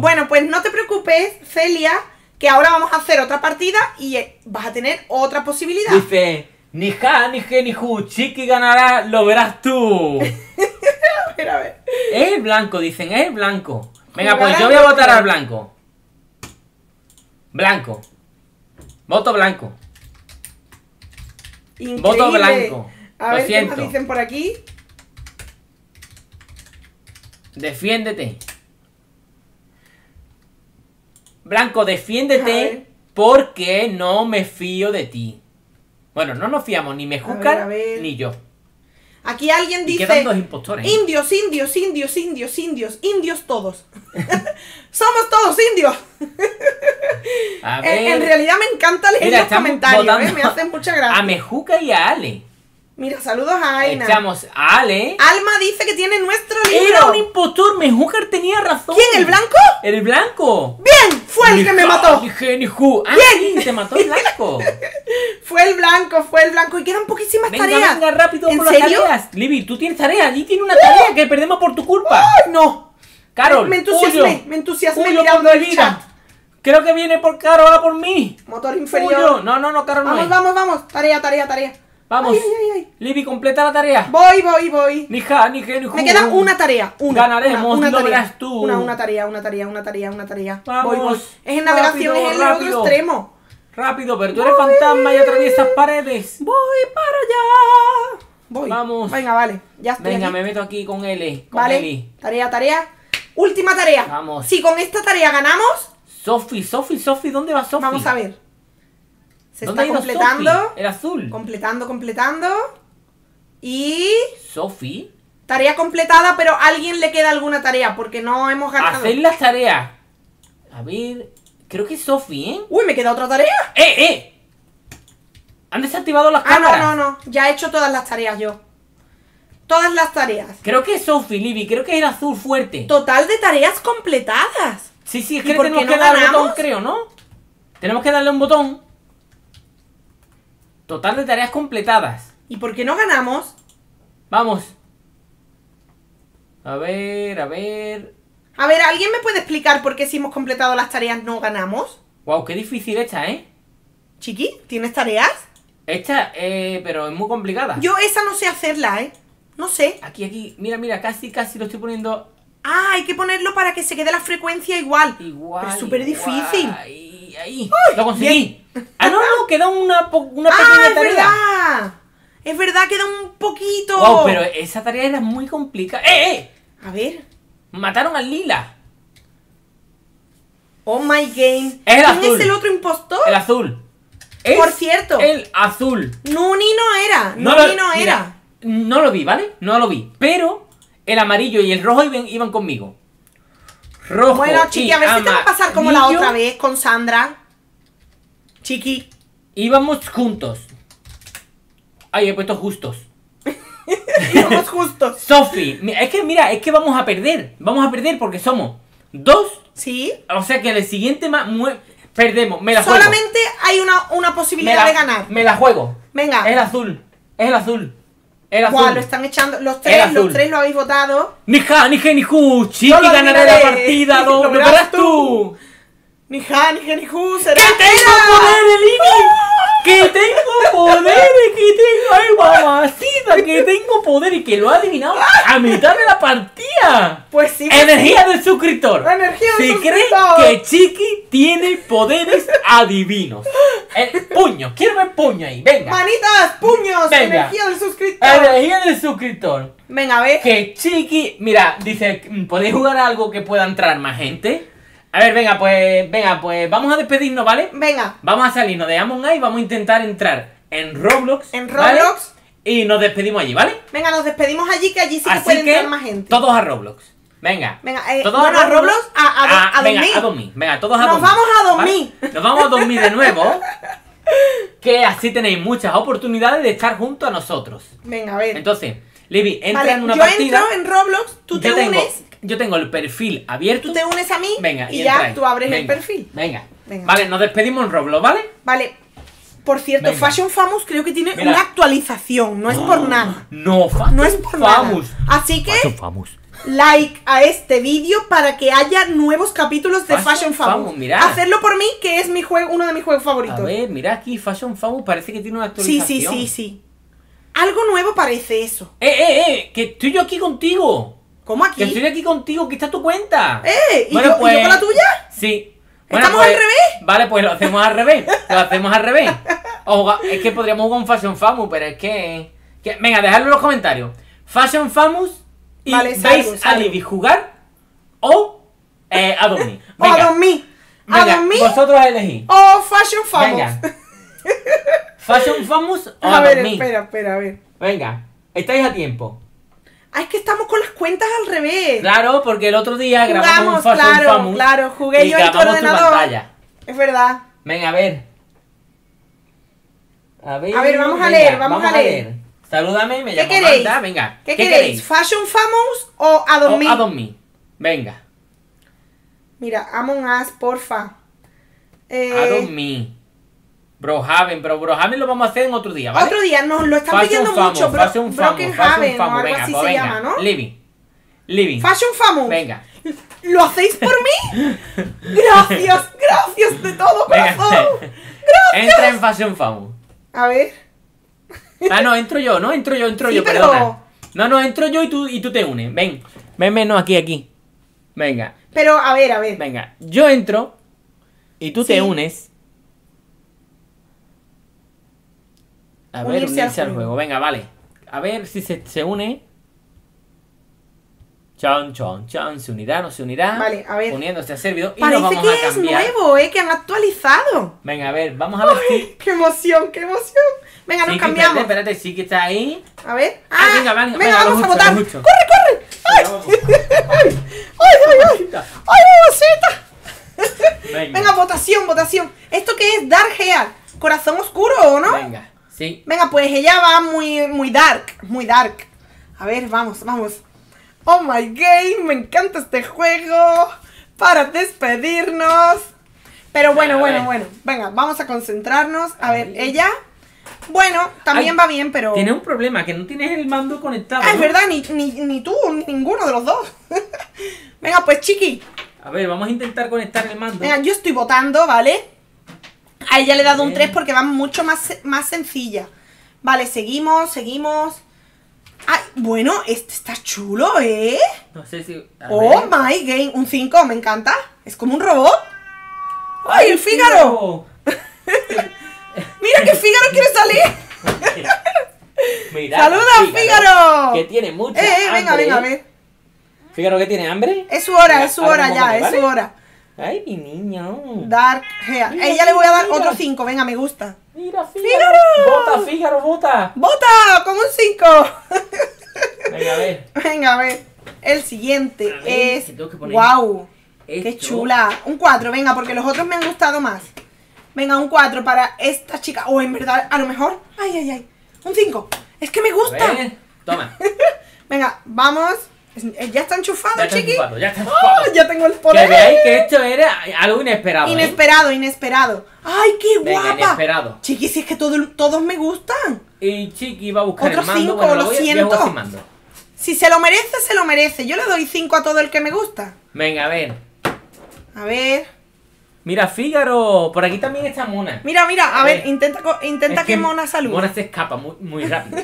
Bueno, pues no te preocupes, Celia, que ahora vamos a hacer otra partida y vas a tener otra posibilidad. Dice, ni ja, ni que, ni ju, Chiqui ganará, lo verás tú. A ver, a ver. Es blanco, dicen, es blanco. Venga, pues yo voy a votar al blanco. Blanco. Voto blanco. Increíble. Voto blanco. A ver qué nos dicen por aquí. Defiéndete. Blanco, defiéndete porque no me fío de ti. Bueno, no nos fiamos ni Mejucar ni yo. Aquí alguien dice, quedan dos impostores, ¿eh? Indios todos. Somos todos indios. A ver. En realidad me encanta leer los comentarios, me hacen mucha gracia. A Mejuca y a Ale. Mira, saludos a Aina. Echamos a Ale. Alma dice que tiene nuestro libro. Era un impostor, Mejuca tenía razón. ¿Quién, el blanco? El blanco. Bien, fue el que me mató. Dije, ni ju. Ah, bien. Sí, te mató el blanco. Fue el blanco, fue el blanco. Y quedan poquísimas tareas. Venga, rápido por las tareas. Libby, tú tienes tarea. Allí tiene una tarea que perdemos por tu culpa. No. Carol, me entusiasmé mirando el chat. Creo que viene por Carol, a por mí. Motor inferior. Puyo. No, no, no, Carol, vamos, no. Vamos, vamos, vamos. Tarea, tarea, tarea. Vamos. Ay, ay, ay. Libby, completa la tarea. Voy, voy, voy. Ni ja, ni je, ni ju. Me queda una tarea. Ganaremos, una lo verás tú. Una tarea. Vamos, voy. Es en navegación, es en el otro extremo. Rápido, pero tú eres fantasma y atraviesas paredes. Voy para allá. Voy. Vamos. Venga, vale. Ya estoy. Venga, aquí me meto aquí con L. Con L. Tarea, tarea. Última tarea. Vamos. Si con esta tarea ganamos. Sofi, ¿dónde va Sofi? Vamos a ver. Se está completando. Sophie? El azul. Completando. Y... Sofi. Tarea completada, pero a alguien le queda alguna tarea porque no hemos ganado. Hacer las tareas. A ver... Creo que es Sofi, ¿eh? Uy, me queda otra tarea. ¡Eh! Han desactivado las cámaras. No. Ya he hecho todas las tareas yo. Todas las tareas. Creo que es Sofi, Libby. Creo que es el azul fuerte. Total de tareas completadas. Sí, es que tenemos que darle un botón, creo, ¿no? Tenemos que darle un botón. Total de tareas completadas. ¿Y por qué no ganamos? Vamos. A ver... A ver, ¿alguien me puede explicar por qué si hemos completado las tareas no ganamos? Wow, qué difícil esta, ¿eh? Chiqui, ¿tienes tareas? Esta, pero es muy complicada. Yo esa no sé hacerla, ¿eh? No sé. Aquí, mira, casi lo estoy poniendo... Ah, hay que ponerlo para que se quede la frecuencia igual. Pero es súper difícil. Ahí. Uy, lo conseguí. Bien. Ah, no, queda una pequeña tarea. Ah, es verdad, queda un poquito. Wow, pero esa tarea era muy complicada. A ver... Mataron al lila. OMGame. Es el azul. ¿Quién es el otro impostor? El azul. Por cierto. El azul. Nuni no era. Nuni no era. No lo vi, ¿vale? No lo vi. Pero el amarillo y el rojo iban conmigo. Rojo. Bueno, Chiqui, a ver si te va a pasar como la otra vez con Sandra. Chiqui. Íbamos juntos. Ay, he puesto justos. Somos justos. Sofi, es que vamos a perder porque somos dos. Sí. O sea que en el siguiente perdemos, me la juego. Solamente hay una posibilidad de ganar. Me la juego. Venga. Es el azul. Wow, lo están echando. Los tres lo habéis votado. Ni ja, ni je, ni ju. Chiqui ganará la partida. Lo verás tú. Ni ja, ni je, ni ju. ¡Que tengo poder, Libby! ¡Ay, mamacita! ¡Que tengo poder! Y que lo ha adivinado a mitad de la partida. Pues sí. Energía del suscriptor. Si creen que Chiqui tiene poderes adivinos. Puño. Quiero ver puño ahí. Venga. Manitas, puños. Venga. Energía del suscriptor. Venga, a ver. Que Chiqui... Mira, dice... ¿Podéis jugar a algo que pueda entrar más gente? A ver, venga, pues vamos a despedirnos, ¿vale? Venga. Vamos a salirnos de Among Us y vamos a intentar entrar en Roblox. Y nos despedimos allí, ¿vale? Venga, nos despedimos allí, que allí sí que puede entrar más gente. Todos a Roblox. Venga. Todos a Roblox, a dormir. Venga, todos a dormir. Nos vamos a dormir. ¿Vale? Nos vamos a dormir de nuevo. Que así tenéis muchas oportunidades de estar junto a nosotros. Venga, a ver. Entonces, Libby, entra en una partida. Yo entro en Roblox, tú te unes... yo tengo el perfil abierto. Tú te unes a mí. Venga, y ya entra, tú abres el perfil. Venga. Vale, nos despedimos en Roblox, ¿vale? Vale. Por cierto, venga. Fashion Famous creo que tiene una actualización. No es por nada. No, no es por nada. Así que like a este vídeo para que haya nuevos capítulos de Fashion Famous. Hacedlo por mí, que es mi juego, uno de mis juegos favoritos. A ver, mira aquí, Fashion Famous parece que tiene una actualización. Sí. Algo nuevo parece eso. Que estoy yo aquí contigo. ¿Cómo aquí? Que estoy aquí contigo, que está tu cuenta. ¿Y, bueno, ¿y yo con la tuya? Sí. Bueno, ¿estamos al revés? Vale, pues lo hacemos al revés. Es que podríamos jugar un Fashion Famous, pero es que... Venga, dejadlo en los comentarios. Fashion Famous y vais a Libby jugar o Adopt Me. Venga. O Adopt Me. Adopt Me. Vosotros elegís. O Fashion Famous. Venga. Fashion Famous o Adopt Me. Espera, a ver. Venga, estáis a tiempo. Es que estamos con las cuentas al revés. Claro, porque el otro día grabamos un Fashion Famous. Claro, jugué yo en tu ordenador. Es verdad. Venga, a ver. Vamos a leer, vamos a leer. Salúdame y me llamo Marta, venga. ¿Qué queréis? ¿Fashion Famous o Adopt Me? Adopt Me. Venga. Mira, Among Us, porfa. Adopt Me. Brohaven, pero Brohaven lo vamos a hacer en otro día, ¿vale? Otro día, nos lo están pidiendo mucho. Fashion Famous, Fashion Famous, venga, así se llama, ¿no? Libby. Fashion Famous. Venga. ¿Lo hacéis por mí? Gracias de todo corazón. Gracias. Entra en Fashion Famous. A ver. No, entro yo, perdona. No, entro yo y tú te unes. Ven, no, aquí. Venga. Pero, a ver. Venga, yo entro y tú te unes. A ver, unirse al juego. Venga, vale. A ver si se une. Chon, se unirá. Vale, a ver. Uniéndose al servidor. Parece y vamos que a cambiar. Es nuevo, que han actualizado. Venga, a ver, vamos a ver si... ¡Qué emoción! Venga, nos cambiamos. Espérate, sí que está ahí. A ver. Venga, vamos a votar. ¡Corre! ¡Ay, mamacita! Venga, votación. ¿Esto qué es? Dark Heart. Corazón oscuro, ¿o no? Venga. Sí. Venga, pues ella va muy dark. A ver, vamos. OMGame, me encanta este juego. Para despedirnos. Pero bueno. Venga, vamos a concentrarnos. A ver, ella. Bueno, también va bien, pero... Tiene un problema, que no tienes el mando conectado. Es verdad, ni tú, ni ninguno de los dos. Venga, pues Chiqui. A ver, vamos a intentar conectar el mando. Venga, yo estoy votando, ¿vale? A ella le he dado un 3 porque va mucho más sencilla. Vale, seguimos. Ay, bueno, este está chulo, ¿eh? No sé si... OMGame, un 5, me encanta. Es como un robot. ¡Ay, el Fígaro! ¡Mira que Fígaro quiere salir! Mira, ¡saluda, Fígaro! Que tiene mucha hambre. Venga, a ver. ¿Fígaro que tiene hambre? Es su hora. Ay, mi niño. Dark Heart. Ella le voy a dar otro 5. Venga, me gusta. Mira, Fígaro. Bota, Fígaro. Bota, con un 5. Venga, a ver. El siguiente es... ¡Wow! ¡Qué chula! Un 4, venga, porque los otros me han gustado más. Venga, un 4 para esta chica. O en verdad, a lo mejor... ¡Ay! Un 5. Es que me gusta. Toma. Venga, vamos... Ya está enchufado, Chiqui. Ya tengo el poder. Que veáis que esto era algo inesperado. Inesperado. ¡Ay, qué guapa! Inesperado. Chiqui, si es que todos me gustan. Y Chiqui va a buscar el mando. Otro 5, lo siento. Si se lo merece, se lo merece. Yo le doy 5 a todo el que me gusta. Venga, a ver. Mira, Fígaro. Por aquí también está Mona. Mira, a ver. Intenta que Mona salude. Mona se escapa muy rápido.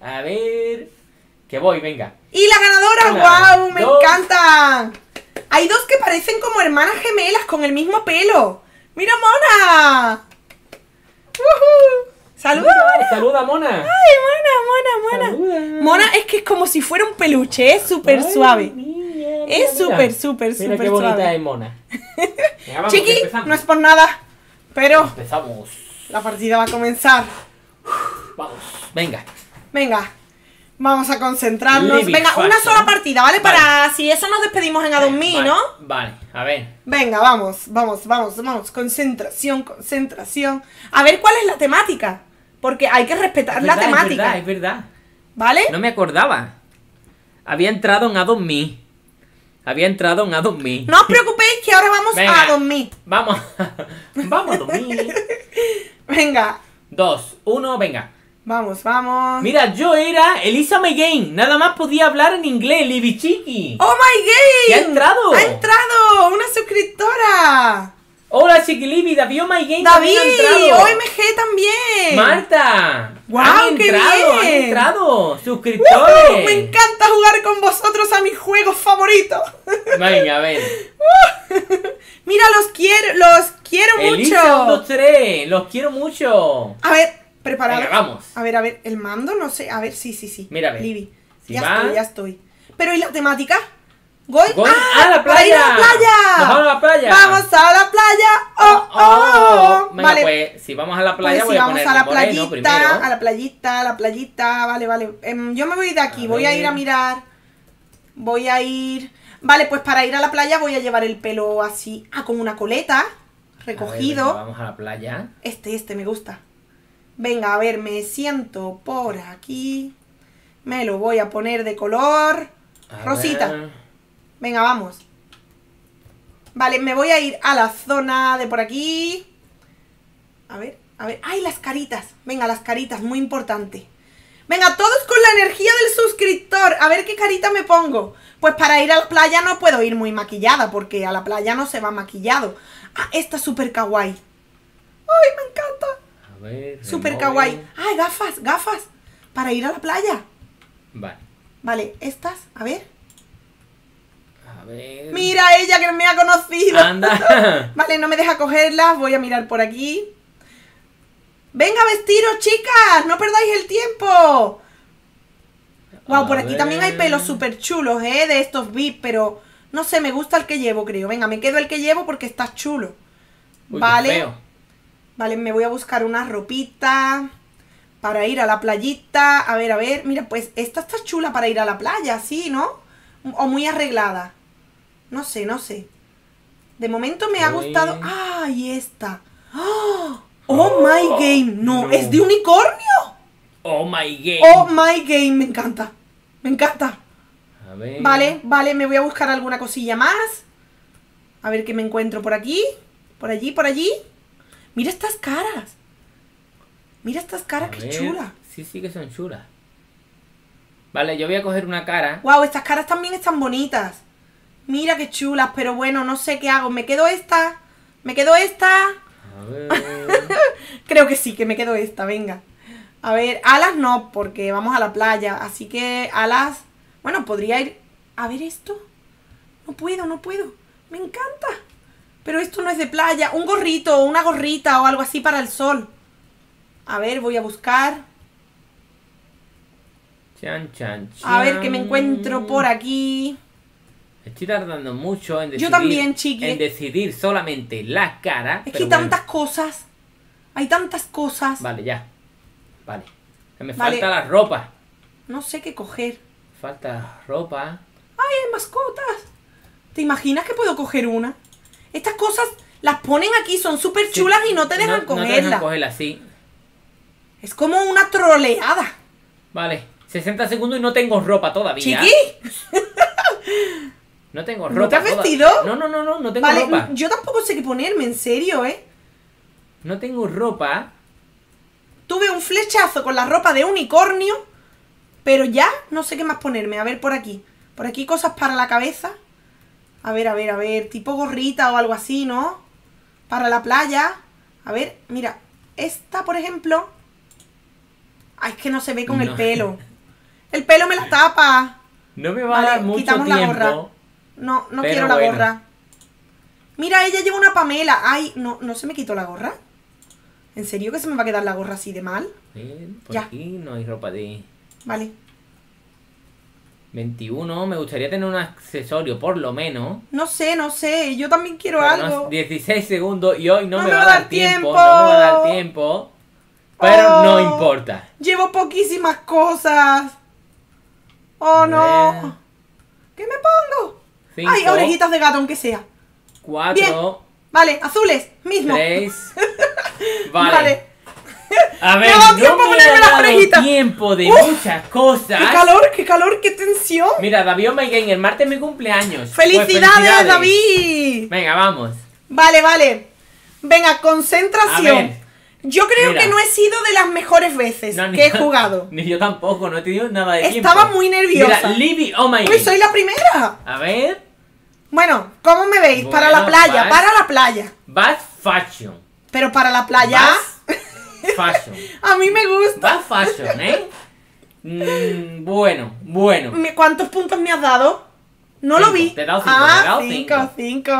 A ver... Que voy, venga. Y la ganadora, wow, me encanta. Hay dos que parecen como hermanas gemelas con el mismo pelo. ¡Mira, Mona! ¡Saluda, Mona! ¡Saluda, Mona! ¡Ay, Mona! Mona es que es como si fuera un peluche, es súper suave. Es súper suave. Qué bonita es Mona. Chiqui, no es por nada, pero empezamos. La partida va a comenzar. Vamos, venga. Vamos a concentrarnos. Venga, una sola partida, ¿vale? Para si eso nos despedimos en Adopt Me, ¿no? Vale, a ver. Venga, vamos. Concentración. A ver cuál es la temática. Porque hay que respetar la temática. Es verdad. ¿Vale? No me acordaba. Había entrado en Adopt Me. Había entrado en Adopt Me. No os preocupéis que ahora vamos a Adopt Me. Vamos. Vamos a Adopt Me. Venga. 2, 1, venga. Vamos, vamos. Mira, yo era Elisa My Game. Nada más podía hablar en inglés, Libby Chiqui. ¡Oh, My Game! ¡Ha entrado! ¡Ha entrado! ¡Una suscriptora! Hola, Chiquilibi, David, My Game. David, OMG también. Marta. Wow, han qué entrado, bien. Han entrado, suscriptores. Me encanta jugar con vosotros a mis juegos favoritos. Venga, a ver. Mira, los quiero Elisa, mucho. 1, 2, 3, los quiero mucho. A ver, preparados. Venga, vamos. A ver, el mando, no sé. A ver, sí. Mira, a ver. Libby, si ya estoy. Pero ¿y la temática? ¡Ah, a la playa! ¡Nos vamos a la playa! ¡Vamos a la playa! ¡Oh, oh! Venga, vale, pues si vamos a la playa, pues voy a la playita, vale. Yo me voy de aquí, voy a ir a mirar. Vale, pues para ir a la playa voy a llevar el pelo así, con una coleta, recogido. A ver, venga, vamos a la playa. Este me gusta. Venga, a ver, me siento por aquí. Me lo voy a poner de color rosita. Venga, vamos. Vale, me voy a ir a la zona de por aquí. A ver. ¡Ay, las caritas! Venga, las caritas, muy importante. Venga, todos con la energía del suscriptor. A ver qué carita me pongo. Pues para ir a la playa no puedo ir muy maquillada, porque a la playa no se va maquillado. Ah, esta es súper kawaii. ¡Ay, me encanta! A ver. Súper kawaii. ¡Ay, gafas! Para ir a la playa. Vale. Vale, estas, a ver. A ver. Mira ella que me ha conocido. Anda. Vale, no me deja cogerlas. Voy a mirar por aquí. Venga, vestiros, chicas. No perdáis el tiempo. Wow, por aquí también hay pelos súper chulos, de estos VIP, pero no sé, me gusta el que llevo, creo. Venga, me quedo el que llevo porque está chulo. Uy, vale. Vale, me voy a buscar una ropita para ir a la playita. A ver. Mira, pues esta está chula para ir a la playa, sí, ¿no? O muy arreglada. No sé. De momento me ha gustado. ¡Ay, esta! ¡Oh, My Game! No, es de unicornio. ¡Oh, My Game! ¡Oh, My Game! Me encanta. A ver. Vale, me voy a buscar alguna cosilla más. A ver qué me encuentro por aquí. Por allí. Mira estas caras. Qué chula. Sí que son chulas. Vale, yo voy a coger una cara. Wow, estas caras también están bonitas. Mira qué chulas, pero bueno, no sé qué hago. ¿Me quedo esta? A ver. Creo que sí, que me quedo esta, venga. A ver, alas no, porque vamos a la playa. Así que alas... Bueno, podría ir... A ver esto. No puedo. Me encanta. Pero esto no es de playa. Un gorrito o una gorrita o algo así para el sol. A ver, voy a buscar... A ver, que me encuentro por aquí. Estoy tardando mucho en decidir. Yo también, chiqui. En decidir solamente la cara. Es que hay tantas cosas. Vale, ya. Vale. Me falta la ropa. No sé qué coger. Falta ropa. ¡Ay, hay mascotas! ¿Te imaginas que puedo coger una? Estas cosas las ponen aquí, son súper chulas y no te dejan cogerlas. No te dejan cogerlas, sí. Es como una troleada. Vale. 60 segundos y no tengo ropa todavía. ¿Chiqui? No tengo ropa. ¿No te has vestido? No tengo ropa. Yo tampoco sé qué ponerme, en serio, No tengo ropa. Tuve un flechazo con la ropa de unicornio, pero ya no sé qué más ponerme. A ver, por aquí. Por aquí cosas para la cabeza. A ver. Tipo gorrita o algo así, ¿no? Para la playa. A ver, mira. Esta, por ejemplo. Ay, es que no se ve con el pelo. El pelo me la tapa. No me va a dar mucho tiempo. Quitamos la gorra. No quiero la gorra. Mira, ella lleva una Pamela. Ay, no se me quitó la gorra. ¿En serio que se me va a quedar la gorra así de mal? Por aquí no hay ropa de... Vale. 21, me gustaría tener un accesorio, por lo menos. No sé, yo también quiero algo. 16 segundos y hoy no me va a dar tiempo. Pero no importa. Llevo poquísimas cosas. Oh, no. ¿Qué me pongo? 5, ay, orejitas de gato, aunque sea. 4. Bien. Vale, azules, mismo. 3. Vale. A ver, no me ha dado tiempo de muchas cosas. Qué calor, qué tensión. Mira, David OMGame, el martes es mi cumpleaños. ¡Felicidades, felicidades, David! Venga, vamos. Vale, vale. Venga, concentración. A ver. Yo creo que no he sido de las mejores veces que he jugado. Ni yo tampoco, no he tenido nada de tiempo. Estaba muy nerviosa. Mira, Libby, oh my God. Uy, soy la primera. A ver. Bueno, ¿cómo me veis? Bueno, para la playa, para la playa. Bad fashion. Pero para la playa. Bad fashion. A mí me gusta. Bad fashion, ¿eh? Bueno, bueno. ¿Cuántos puntos me has dado? No cinco. Lo vi. Te he dado 5. Ah, te he dado 5.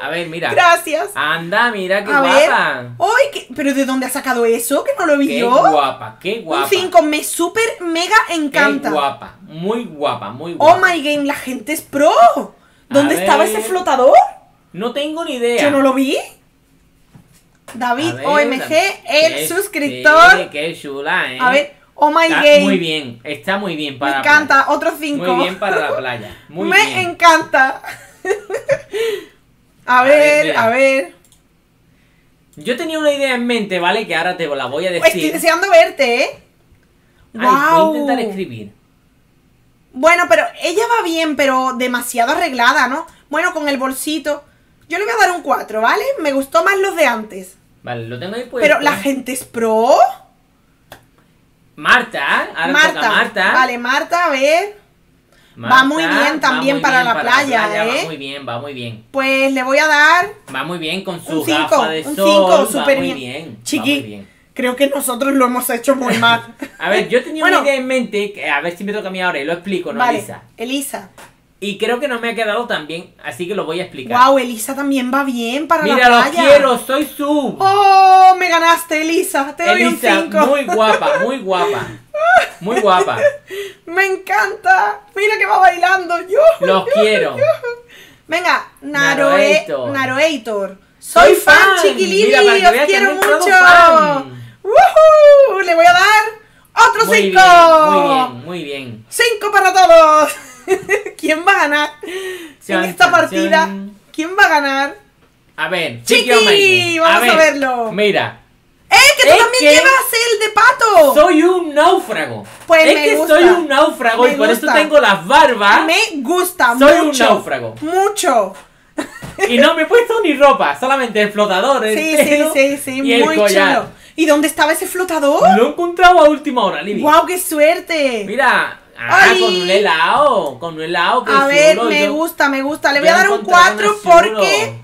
A ver, mira. Gracias. Anda, mira qué guapa. Ay, ¿pero de dónde has sacado eso? Que no lo vi yo. Qué guapa, qué guapa. Un 5, me súper mega encanta. Qué guapa, muy guapa, muy guapa. Oh my game, la gente es pro. ¿Dónde estaba ese flotador? No tengo ni idea. Yo no lo vi. David OMG, el suscriptor. Qué chula, A ver. Oh my game. Muy bien, está muy bien para la playa. Me encanta, otros 5. Muy bien para la playa. Muy bien. Me encanta. A ver, mira. Yo tenía una idea en mente, ¿vale? Que ahora te la voy a decir. Pues estoy deseando verte, ¿eh? Ay, wow. Voy a intentar escribir. Bueno, pero ella va bien, pero demasiado arreglada, ¿no? Bueno, con el bolsito. Yo le voy a dar un 4, ¿vale? Me gustó más los de antes. Vale, lo tengo ahí puesto. Pero la gente es pro. Marta, ahora toca Marta. Vale, Marta, a ver. Marta, va muy bien también muy para, bien la playa, ¿eh? Va muy bien, va muy bien. Pues le voy a dar... Va muy bien con su gafa de sol. Un 5, súper bien. Chiqui, va muy bien. Creo que nosotros lo hemos hecho muy mal. A ver, yo tenía una idea en mente, que a ver si me toca a mí ahora y lo explico, ¿no, Elisa? Elisa. Y creo que no me ha quedado tan bien, así que lo voy a explicar. Wow, Elisa también va bien para la playa. Mira, lo quiero, soy sub. Oh, me ganaste, Elisa. Te doy un 5. Muy guapa, muy guapa. Muy guapa. Me encanta. Mira que va bailando. Los quiero. Venga, Naroeitor. Soy fan, chiquilini. Os quiero mucho. ¡Woohoo! Le voy a dar otro 5. Muy bien. 5 para todos. ¿Quién va a ganar en esta partida? ¿Quién va a ganar? A ver, Chiqui, vamos a verlo. Mira. ¡Que tú también llevas el de pato! Soy un náufrago. Pues es que soy un náufrago y por eso tengo las barbas. Me gusta mucho. Soy un náufrago. Mucho. Y no me he puesto ni ropa, solamente el flotador. Sí, muy chulo. ¿Y dónde estaba ese flotador? Lo he encontrado a última hora, Libby. ¡Guau, qué suerte! Mira. Ah, con un helado, que a ver, me gusta. Le voy a dar un 4 porque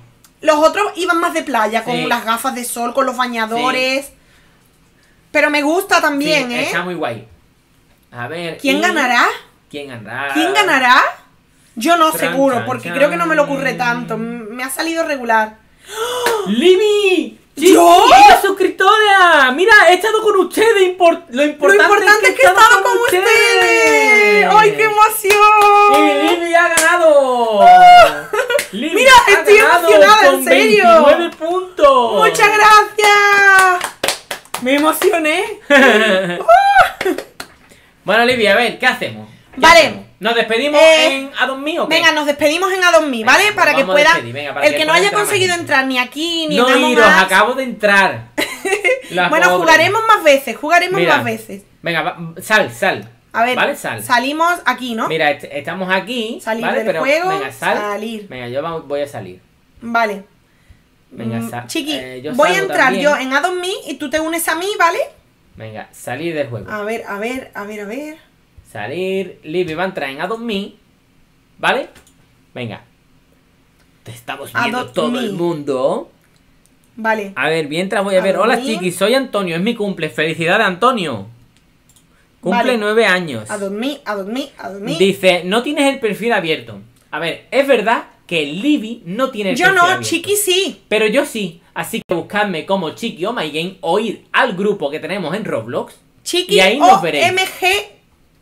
los otros iban más de playa, con las gafas de sol, con los bañadores. Pero me gusta también, ¿eh? Está muy guay. A ver. ¿Quién ganará? Yo no, seguro, porque creo que no me lo ocurre tanto. Me ha salido regular. ¡Libby! ¡Yo! ¡Querida suscriptora! ¡Mira, he estado con ustedes! Lo importante es que he estado con ustedes. ¡Ay, qué emoción! ¡Y Libby ha ganado! Libby ¡mira, estoy emocionada, en serio! ¡29 puntos! ¡Muchas gracias! ¡Me emocioné! Bueno, Libby, a ver, ¿qué hacemos? ¿Qué hacemos? Nos despedimos en Adopt Me, ¿o qué? Venga, nos despedimos en Adopt Me, ¿vale? Para que pueda. Venga, para el que no haya conseguido entrar ni aquí ni en Among Us. Acabo de entrar. Bueno, jugaremos más veces, mira, más veces. Venga, sal. A ver, ¿vale? Salimos aquí, ¿no? Mira, estamos aquí. Salir del juego. Venga, salir. Venga, yo voy a salir. Vale. Venga, Chiqui, voy a entrar yo en Adopt Me y tú te unes a mí, ¿vale? Venga, salir del juego. A ver. Salir, Libby va a entrar en Adopt Me, ¿vale? Venga. Te estamos viendo todo el mundo. Vale. A ver, mientras voy a ver. Hola, chiquis, soy Antonio, es mi cumple. Felicidades, Antonio. Cumple 9 años. Adopt Me, Adopt Me. Dice, no tienes el perfil abierto. A ver, es verdad que Libby no tiene el perfil abierto. Yo no, Chiqui sí. Pero yo sí. Así que buscadme como Chiqui OMGame o ir al grupo que tenemos en Roblox. Chiqui y ahí nos veréis.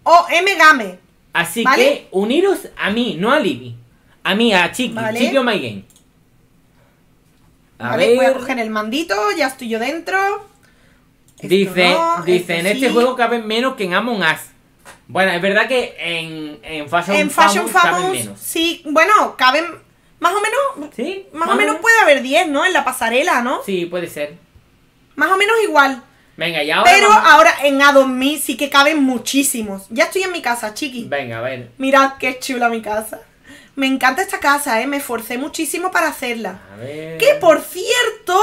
OMGame. Así que uniros a mí, no a Libby. A mí, a Chiqui, Chiqui OMGame. Vale, voy a coger el mandito, ya estoy yo dentro. Dice, en este juego caben menos que en Among Us. Bueno, es verdad que en Fashion Famous caben menos. Sí, bueno, caben más o menos. Sí, más o menos puede haber 10, ¿no? En la pasarela, ¿no? Sí, puede ser. Más o menos igual. Venga, y ahora. Pero vamos... ahora en Adopt Me sí que caben muchísimos. Ya estoy en mi casa, chiqui. Venga, a ver. Mirad qué chula mi casa. Me encanta esta casa, me esforcé muchísimo para hacerla. A ver... Que por cierto,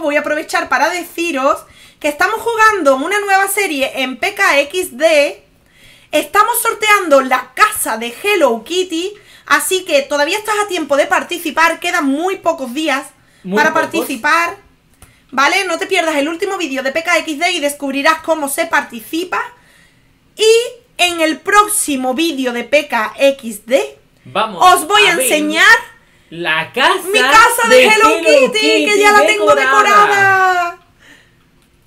voy a aprovechar para deciros que estamos jugando una nueva serie en PKXD. Estamos sorteando la casa de Hello Kitty. Así que todavía estás a tiempo de participar. Quedan muy pocos días para participar. ¿Vale? No te pierdas el último vídeo de PKXD y descubrirás cómo se participa. Y... en el próximo vídeo de PKXD os voy a enseñar la casa, mi casa de Hello Kitty que ya la tengo decorada.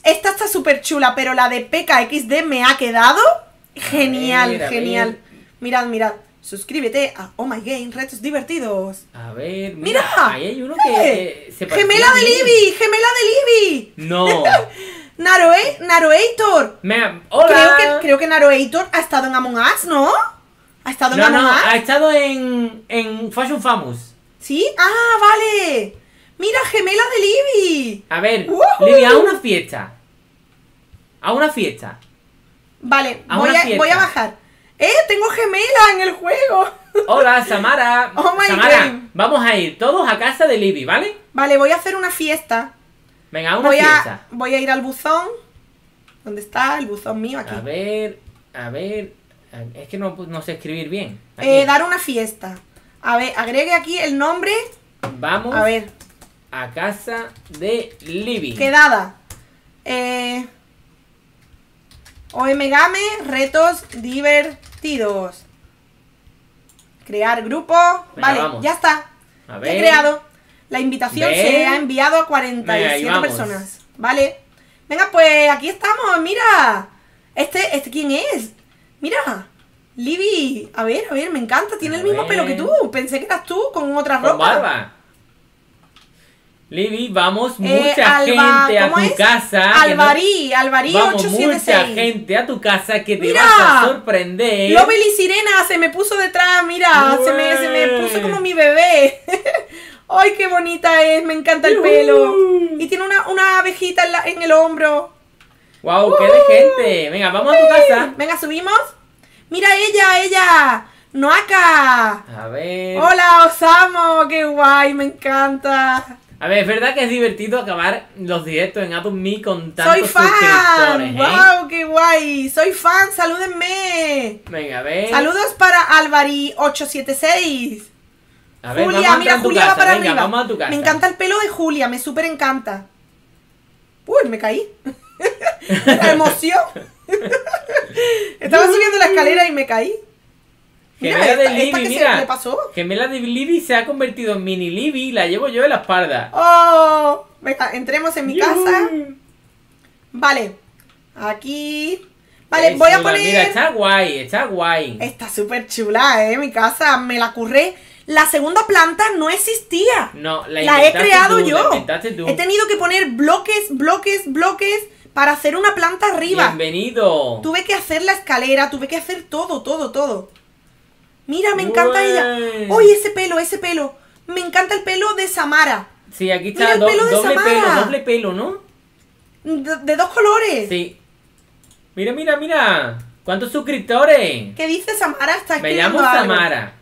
Esta está súper chula, pero la de PKXD me ha quedado genial, genial. Mirad, suscríbete a OMGame Retos Divertidos. A ver, mira, ahí hay uno que se parece. Gemela de Libby. No. Naroeitor. Creo que Naroeitor ha estado en Among Us, ¿no? ¿Ha estado en Among Us? Ha estado en Fashion Famous. ¿Sí? Ah, vale. Mira, gemela de Libby. A ver, Libby, a una fiesta. Vale, voy a bajar. Tengo gemela en el juego. Hola, Samara. Samara, vamos a ir todos a casa de Libby, ¿vale? Vale, voy a hacer una fiesta. Venga, voy a ir al buzón. ¿Dónde está el buzón mío? Aquí. A ver. Es que no sé escribir bien. Dar una fiesta. A ver, agregue aquí el nombre. Vamos a ver. A casa de Libby. Quedada. OMGame Retos Divertidos. Crear grupo. Venga, vale, vamos. Ya está. A ver. He creado. La invitación se ha enviado a 47 personas. Vale. Venga, pues aquí estamos. Mira. ¿Este quién es? Mira. Libby. A ver, me encanta. Tiene el mismo pelo que tú. Pensé que eras tú con otra ropa. Con barba. Libby, vamos mucha gente a tu casa. Alvarí 876. Mucha gente a tu casa que te vas a sorprender. Lobel y Sirena se me puso detrás. Mira, se me puso como mi bebé. ¡Ay, qué bonita es! Me encanta el pelo. Y tiene una abejita en el hombro. ¡Guau, qué de gente! Venga, vamos a tu casa. Venga, subimos. ¡Mira ella! ¡Noaka! A ver... ¡Hola, os amo! ¡Qué guay! Me encanta. A ver, es verdad que es divertido acabar los directos en Adopt Me con tantos suscriptores. ¡Wow, qué guay! ¡Soy fan! ¡Salúdenme! Venga, a ver... Saludos para Alvarí 876. A ver, Julia, mira, Julia va para arriba. Me encanta el pelo de Julia, me súper encanta. Uy, me caí. La emoción. Estaba subiendo la escalera y me caí. Gemela de Libby, mira. Gemela de Libby se ha convertido en mini Libby. La llevo yo en la espalda. Oh, venga, entremos en mi casa. Vale, aquí. Vale, voy a poner. Mira, está guay. Está súper chula, mi casa. Me la curré. La segunda planta no existía. No, la he creado yo. He tenido que poner bloques para hacer una planta arriba. Bienvenido. Tuve que hacer la escalera, tuve que hacer todo. Mira, me encanta ella. Oye, ese pelo. Me encanta el pelo de Samara. Sí, aquí está. Mira el pelo de Samara. Doble pelo, ¿no? De dos colores. Sí. Mira. ¿Cuántos suscriptores? ¿Qué dice Samara? Está escribiendo. Me llamo Samara.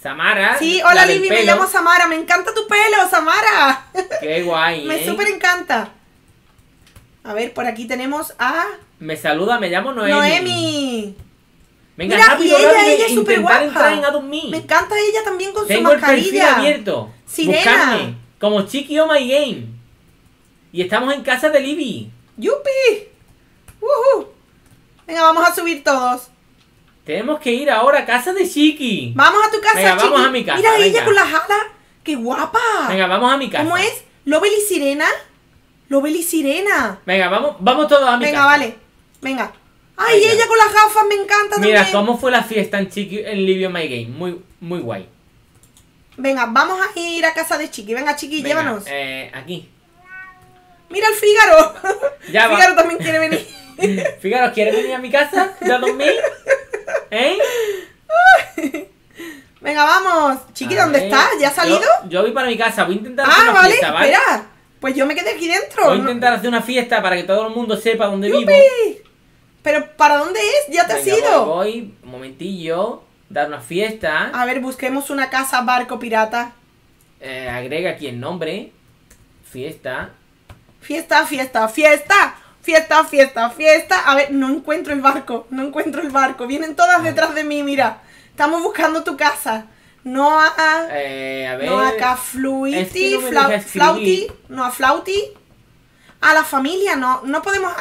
Samara. Sí, hola Libby, me llamo Samara. Me encanta tu pelo, Samara. Qué guay. Me súper encanta. A ver, por aquí tenemos a... Me saluda, me llamo Noemi. Venga, mira, rápido, ella es súper guapa. Me encanta ella también con su mascarilla. Tengo el perfil abierto. Sirena. Buscarme como Chiqui OMGame. Y estamos en casa de Libby. ¡Yupi! Venga, vamos a subir todos. Tenemos que ir ahora a casa de Chiqui. Vamos a tu casa, venga, Chiqui. Vamos a mi casa. Mira ella con las alas. ¡Qué guapa! Venga, vamos a mi casa. ¿Cómo es? ¿Lobel y Sirena? Venga, vamos todos a mi casa. Venga, vale. Venga. ¡Ay, venga. Ella con las gafas! Me encanta también. Mira, ¿cómo fue la fiesta en Chiqui en Libby OMGame? Muy guay. Venga, vamos a ir a casa de Chiqui. Venga, Chiqui, llévanos. Aquí. Mira el Fígaro. Ya Fígaro también quiere venir. Fígaro, ¿quieres venir a mi casa? ¿Ya dormí? Venga, vamos. Chiqui, ¿dónde estás? ¿Ya has salido? Yo voy para mi casa, voy a intentar hacer una fiesta, ¿vale? Espera. Pues yo me quedé aquí dentro. Voy a intentar hacer una fiesta para que todo el mundo sepa dónde vivo. ¿Pero para dónde es? Ya te has ido. Voy, un momentillo, dar una fiesta. A ver, busquemos una casa barco pirata. Agrega aquí el nombre. Fiesta. Fiesta, fiesta, fiesta. Fiesta, fiesta, fiesta. A ver, no encuentro el barco. No encuentro el barco. Vienen todas detrás de mí, mira. Estamos buscando tu casa. No a... a ver... No acá, Fluiti, es que no Flauti, no a Flauti. A la familia, no podemos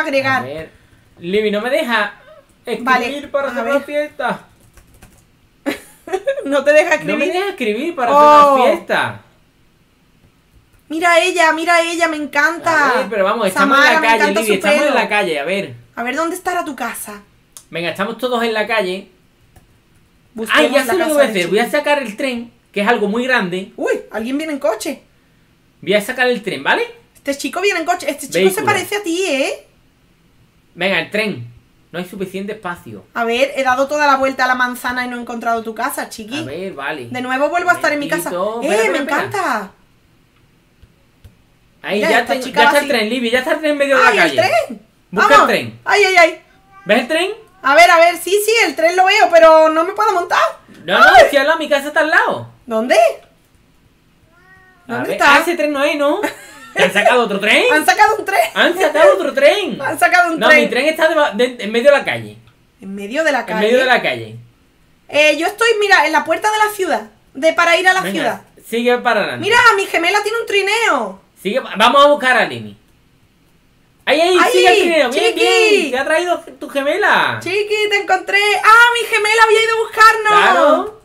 agregar. A ver. Libby, no me deja escribir para hacer una fiesta. No te deja escribir. No me deja escribir para hacer una fiesta. Mira ella, me encanta. A ver, pero vamos, estamos en la calle, Libby, estamos en la calle, a ver. A ver, ¿dónde estará tu casa? Venga, estamos todos en la calle. Ay, ya sé lo que voy a hacer. Voy a sacar el tren, que es algo muy grande. Uy, alguien viene en coche. Voy a sacar el tren, ¿vale? Este chico viene en coche. Este chico se parece a ti, ¿eh? Venga, el tren. No hay suficiente espacio. A ver, he dado toda la vuelta a la manzana y no he encontrado tu casa, chiqui. A ver, vale. De nuevo vuelvo a estar en mi casa. Me encanta. Ahí ya está el tren, Libby. Ya está el tren medio de la calle. ¡Ay, el tren! Busca el tren. ¡Ay, ay, ay! ¿Ves el tren? A ver, sí, el tren lo veo, pero no me puedo montar. No, no, si habla, mi casa está al lado. ¿Dónde? ¿Dónde está? Ah, ese tren no hay, ¿no? ¿Han sacado otro tren? ¿Han sacado un tren? ¿Han sacado otro tren? ¿Han sacado un tren? No, mi tren está en medio de la calle. ¿En medio de la calle? En medio de la calle. Yo estoy, mira, en la puerta de la ciudad. Para ir a la ciudad. Sigue para adelante. Mira, mi gemela tiene un trineo. Sigue, vamos a buscar a Lenny. ¡Ahí, ahí! ¡Sigue el trineo! ¡Bien, bien! ¡Te ha traído tu gemela! ¡Chiqui, te encontré! ¡Ah, mi gemela había ido a buscarnos! ¡Claro!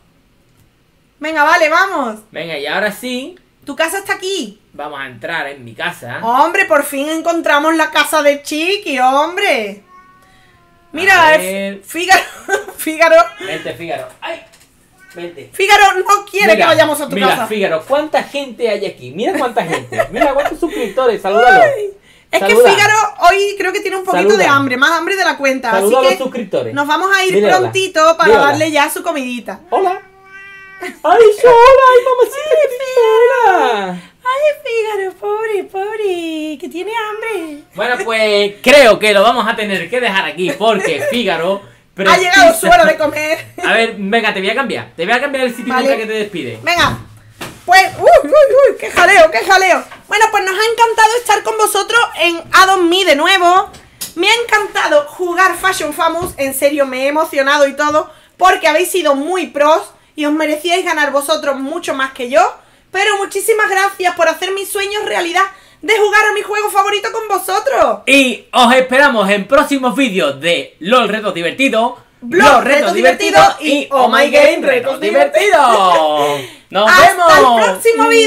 Venga, vale, vamos. Venga, y ahora sí... ¡Tu casa está aquí! Vamos a entrar en mi casa. ¡Hombre, por fin encontramos la casa de Chiqui, hombre! Mira, Fígaro... Fígaro... Vente, Fígaro. ¡Ay! Vente. Fígaro no quiere que vayamos a tu casa. Mira, Fígaro, ¿cuánta gente hay aquí? Mira cuánta gente. Mira cuántos suscriptores, salúdalo. Es que Fígaro hoy creo que tiene un poquito de hambre, más hambre de la cuenta. Saluda así a los suscriptores. Nos vamos a ir prontito para darle ya su comidita. Hola. ¡Ay, hola! ¡Ay, mamacita! ¡Ay, Fígaro, pobre, pobre! ¡Que tiene hambre! Bueno, pues creo que lo vamos a tener que dejar aquí porque Fígaro... ¡Ha llegado su hora de comer! A ver, venga, te voy a cambiar. Te voy a cambiar el sitio para que te despide. Venga. Pues, uy, uy, uy, qué jaleo, qué jaleo. Bueno, pues nos ha encantado estar con vosotros en Adopt Me de nuevo. Me ha encantado jugar Fashion Famous. En serio, me he emocionado y todo, porque habéis sido muy pros y os merecíais ganar vosotros mucho más que yo. Pero muchísimas gracias por hacer mis sueños realidad de jugar a mi juego favorito con vosotros. Y os esperamos en próximos vídeos de LOL Retos Divertidos, Vlog Retos Divertidos y OMGame Retos Divertidos. ¡Nos vemos! ¡Hasta el próximo vídeo!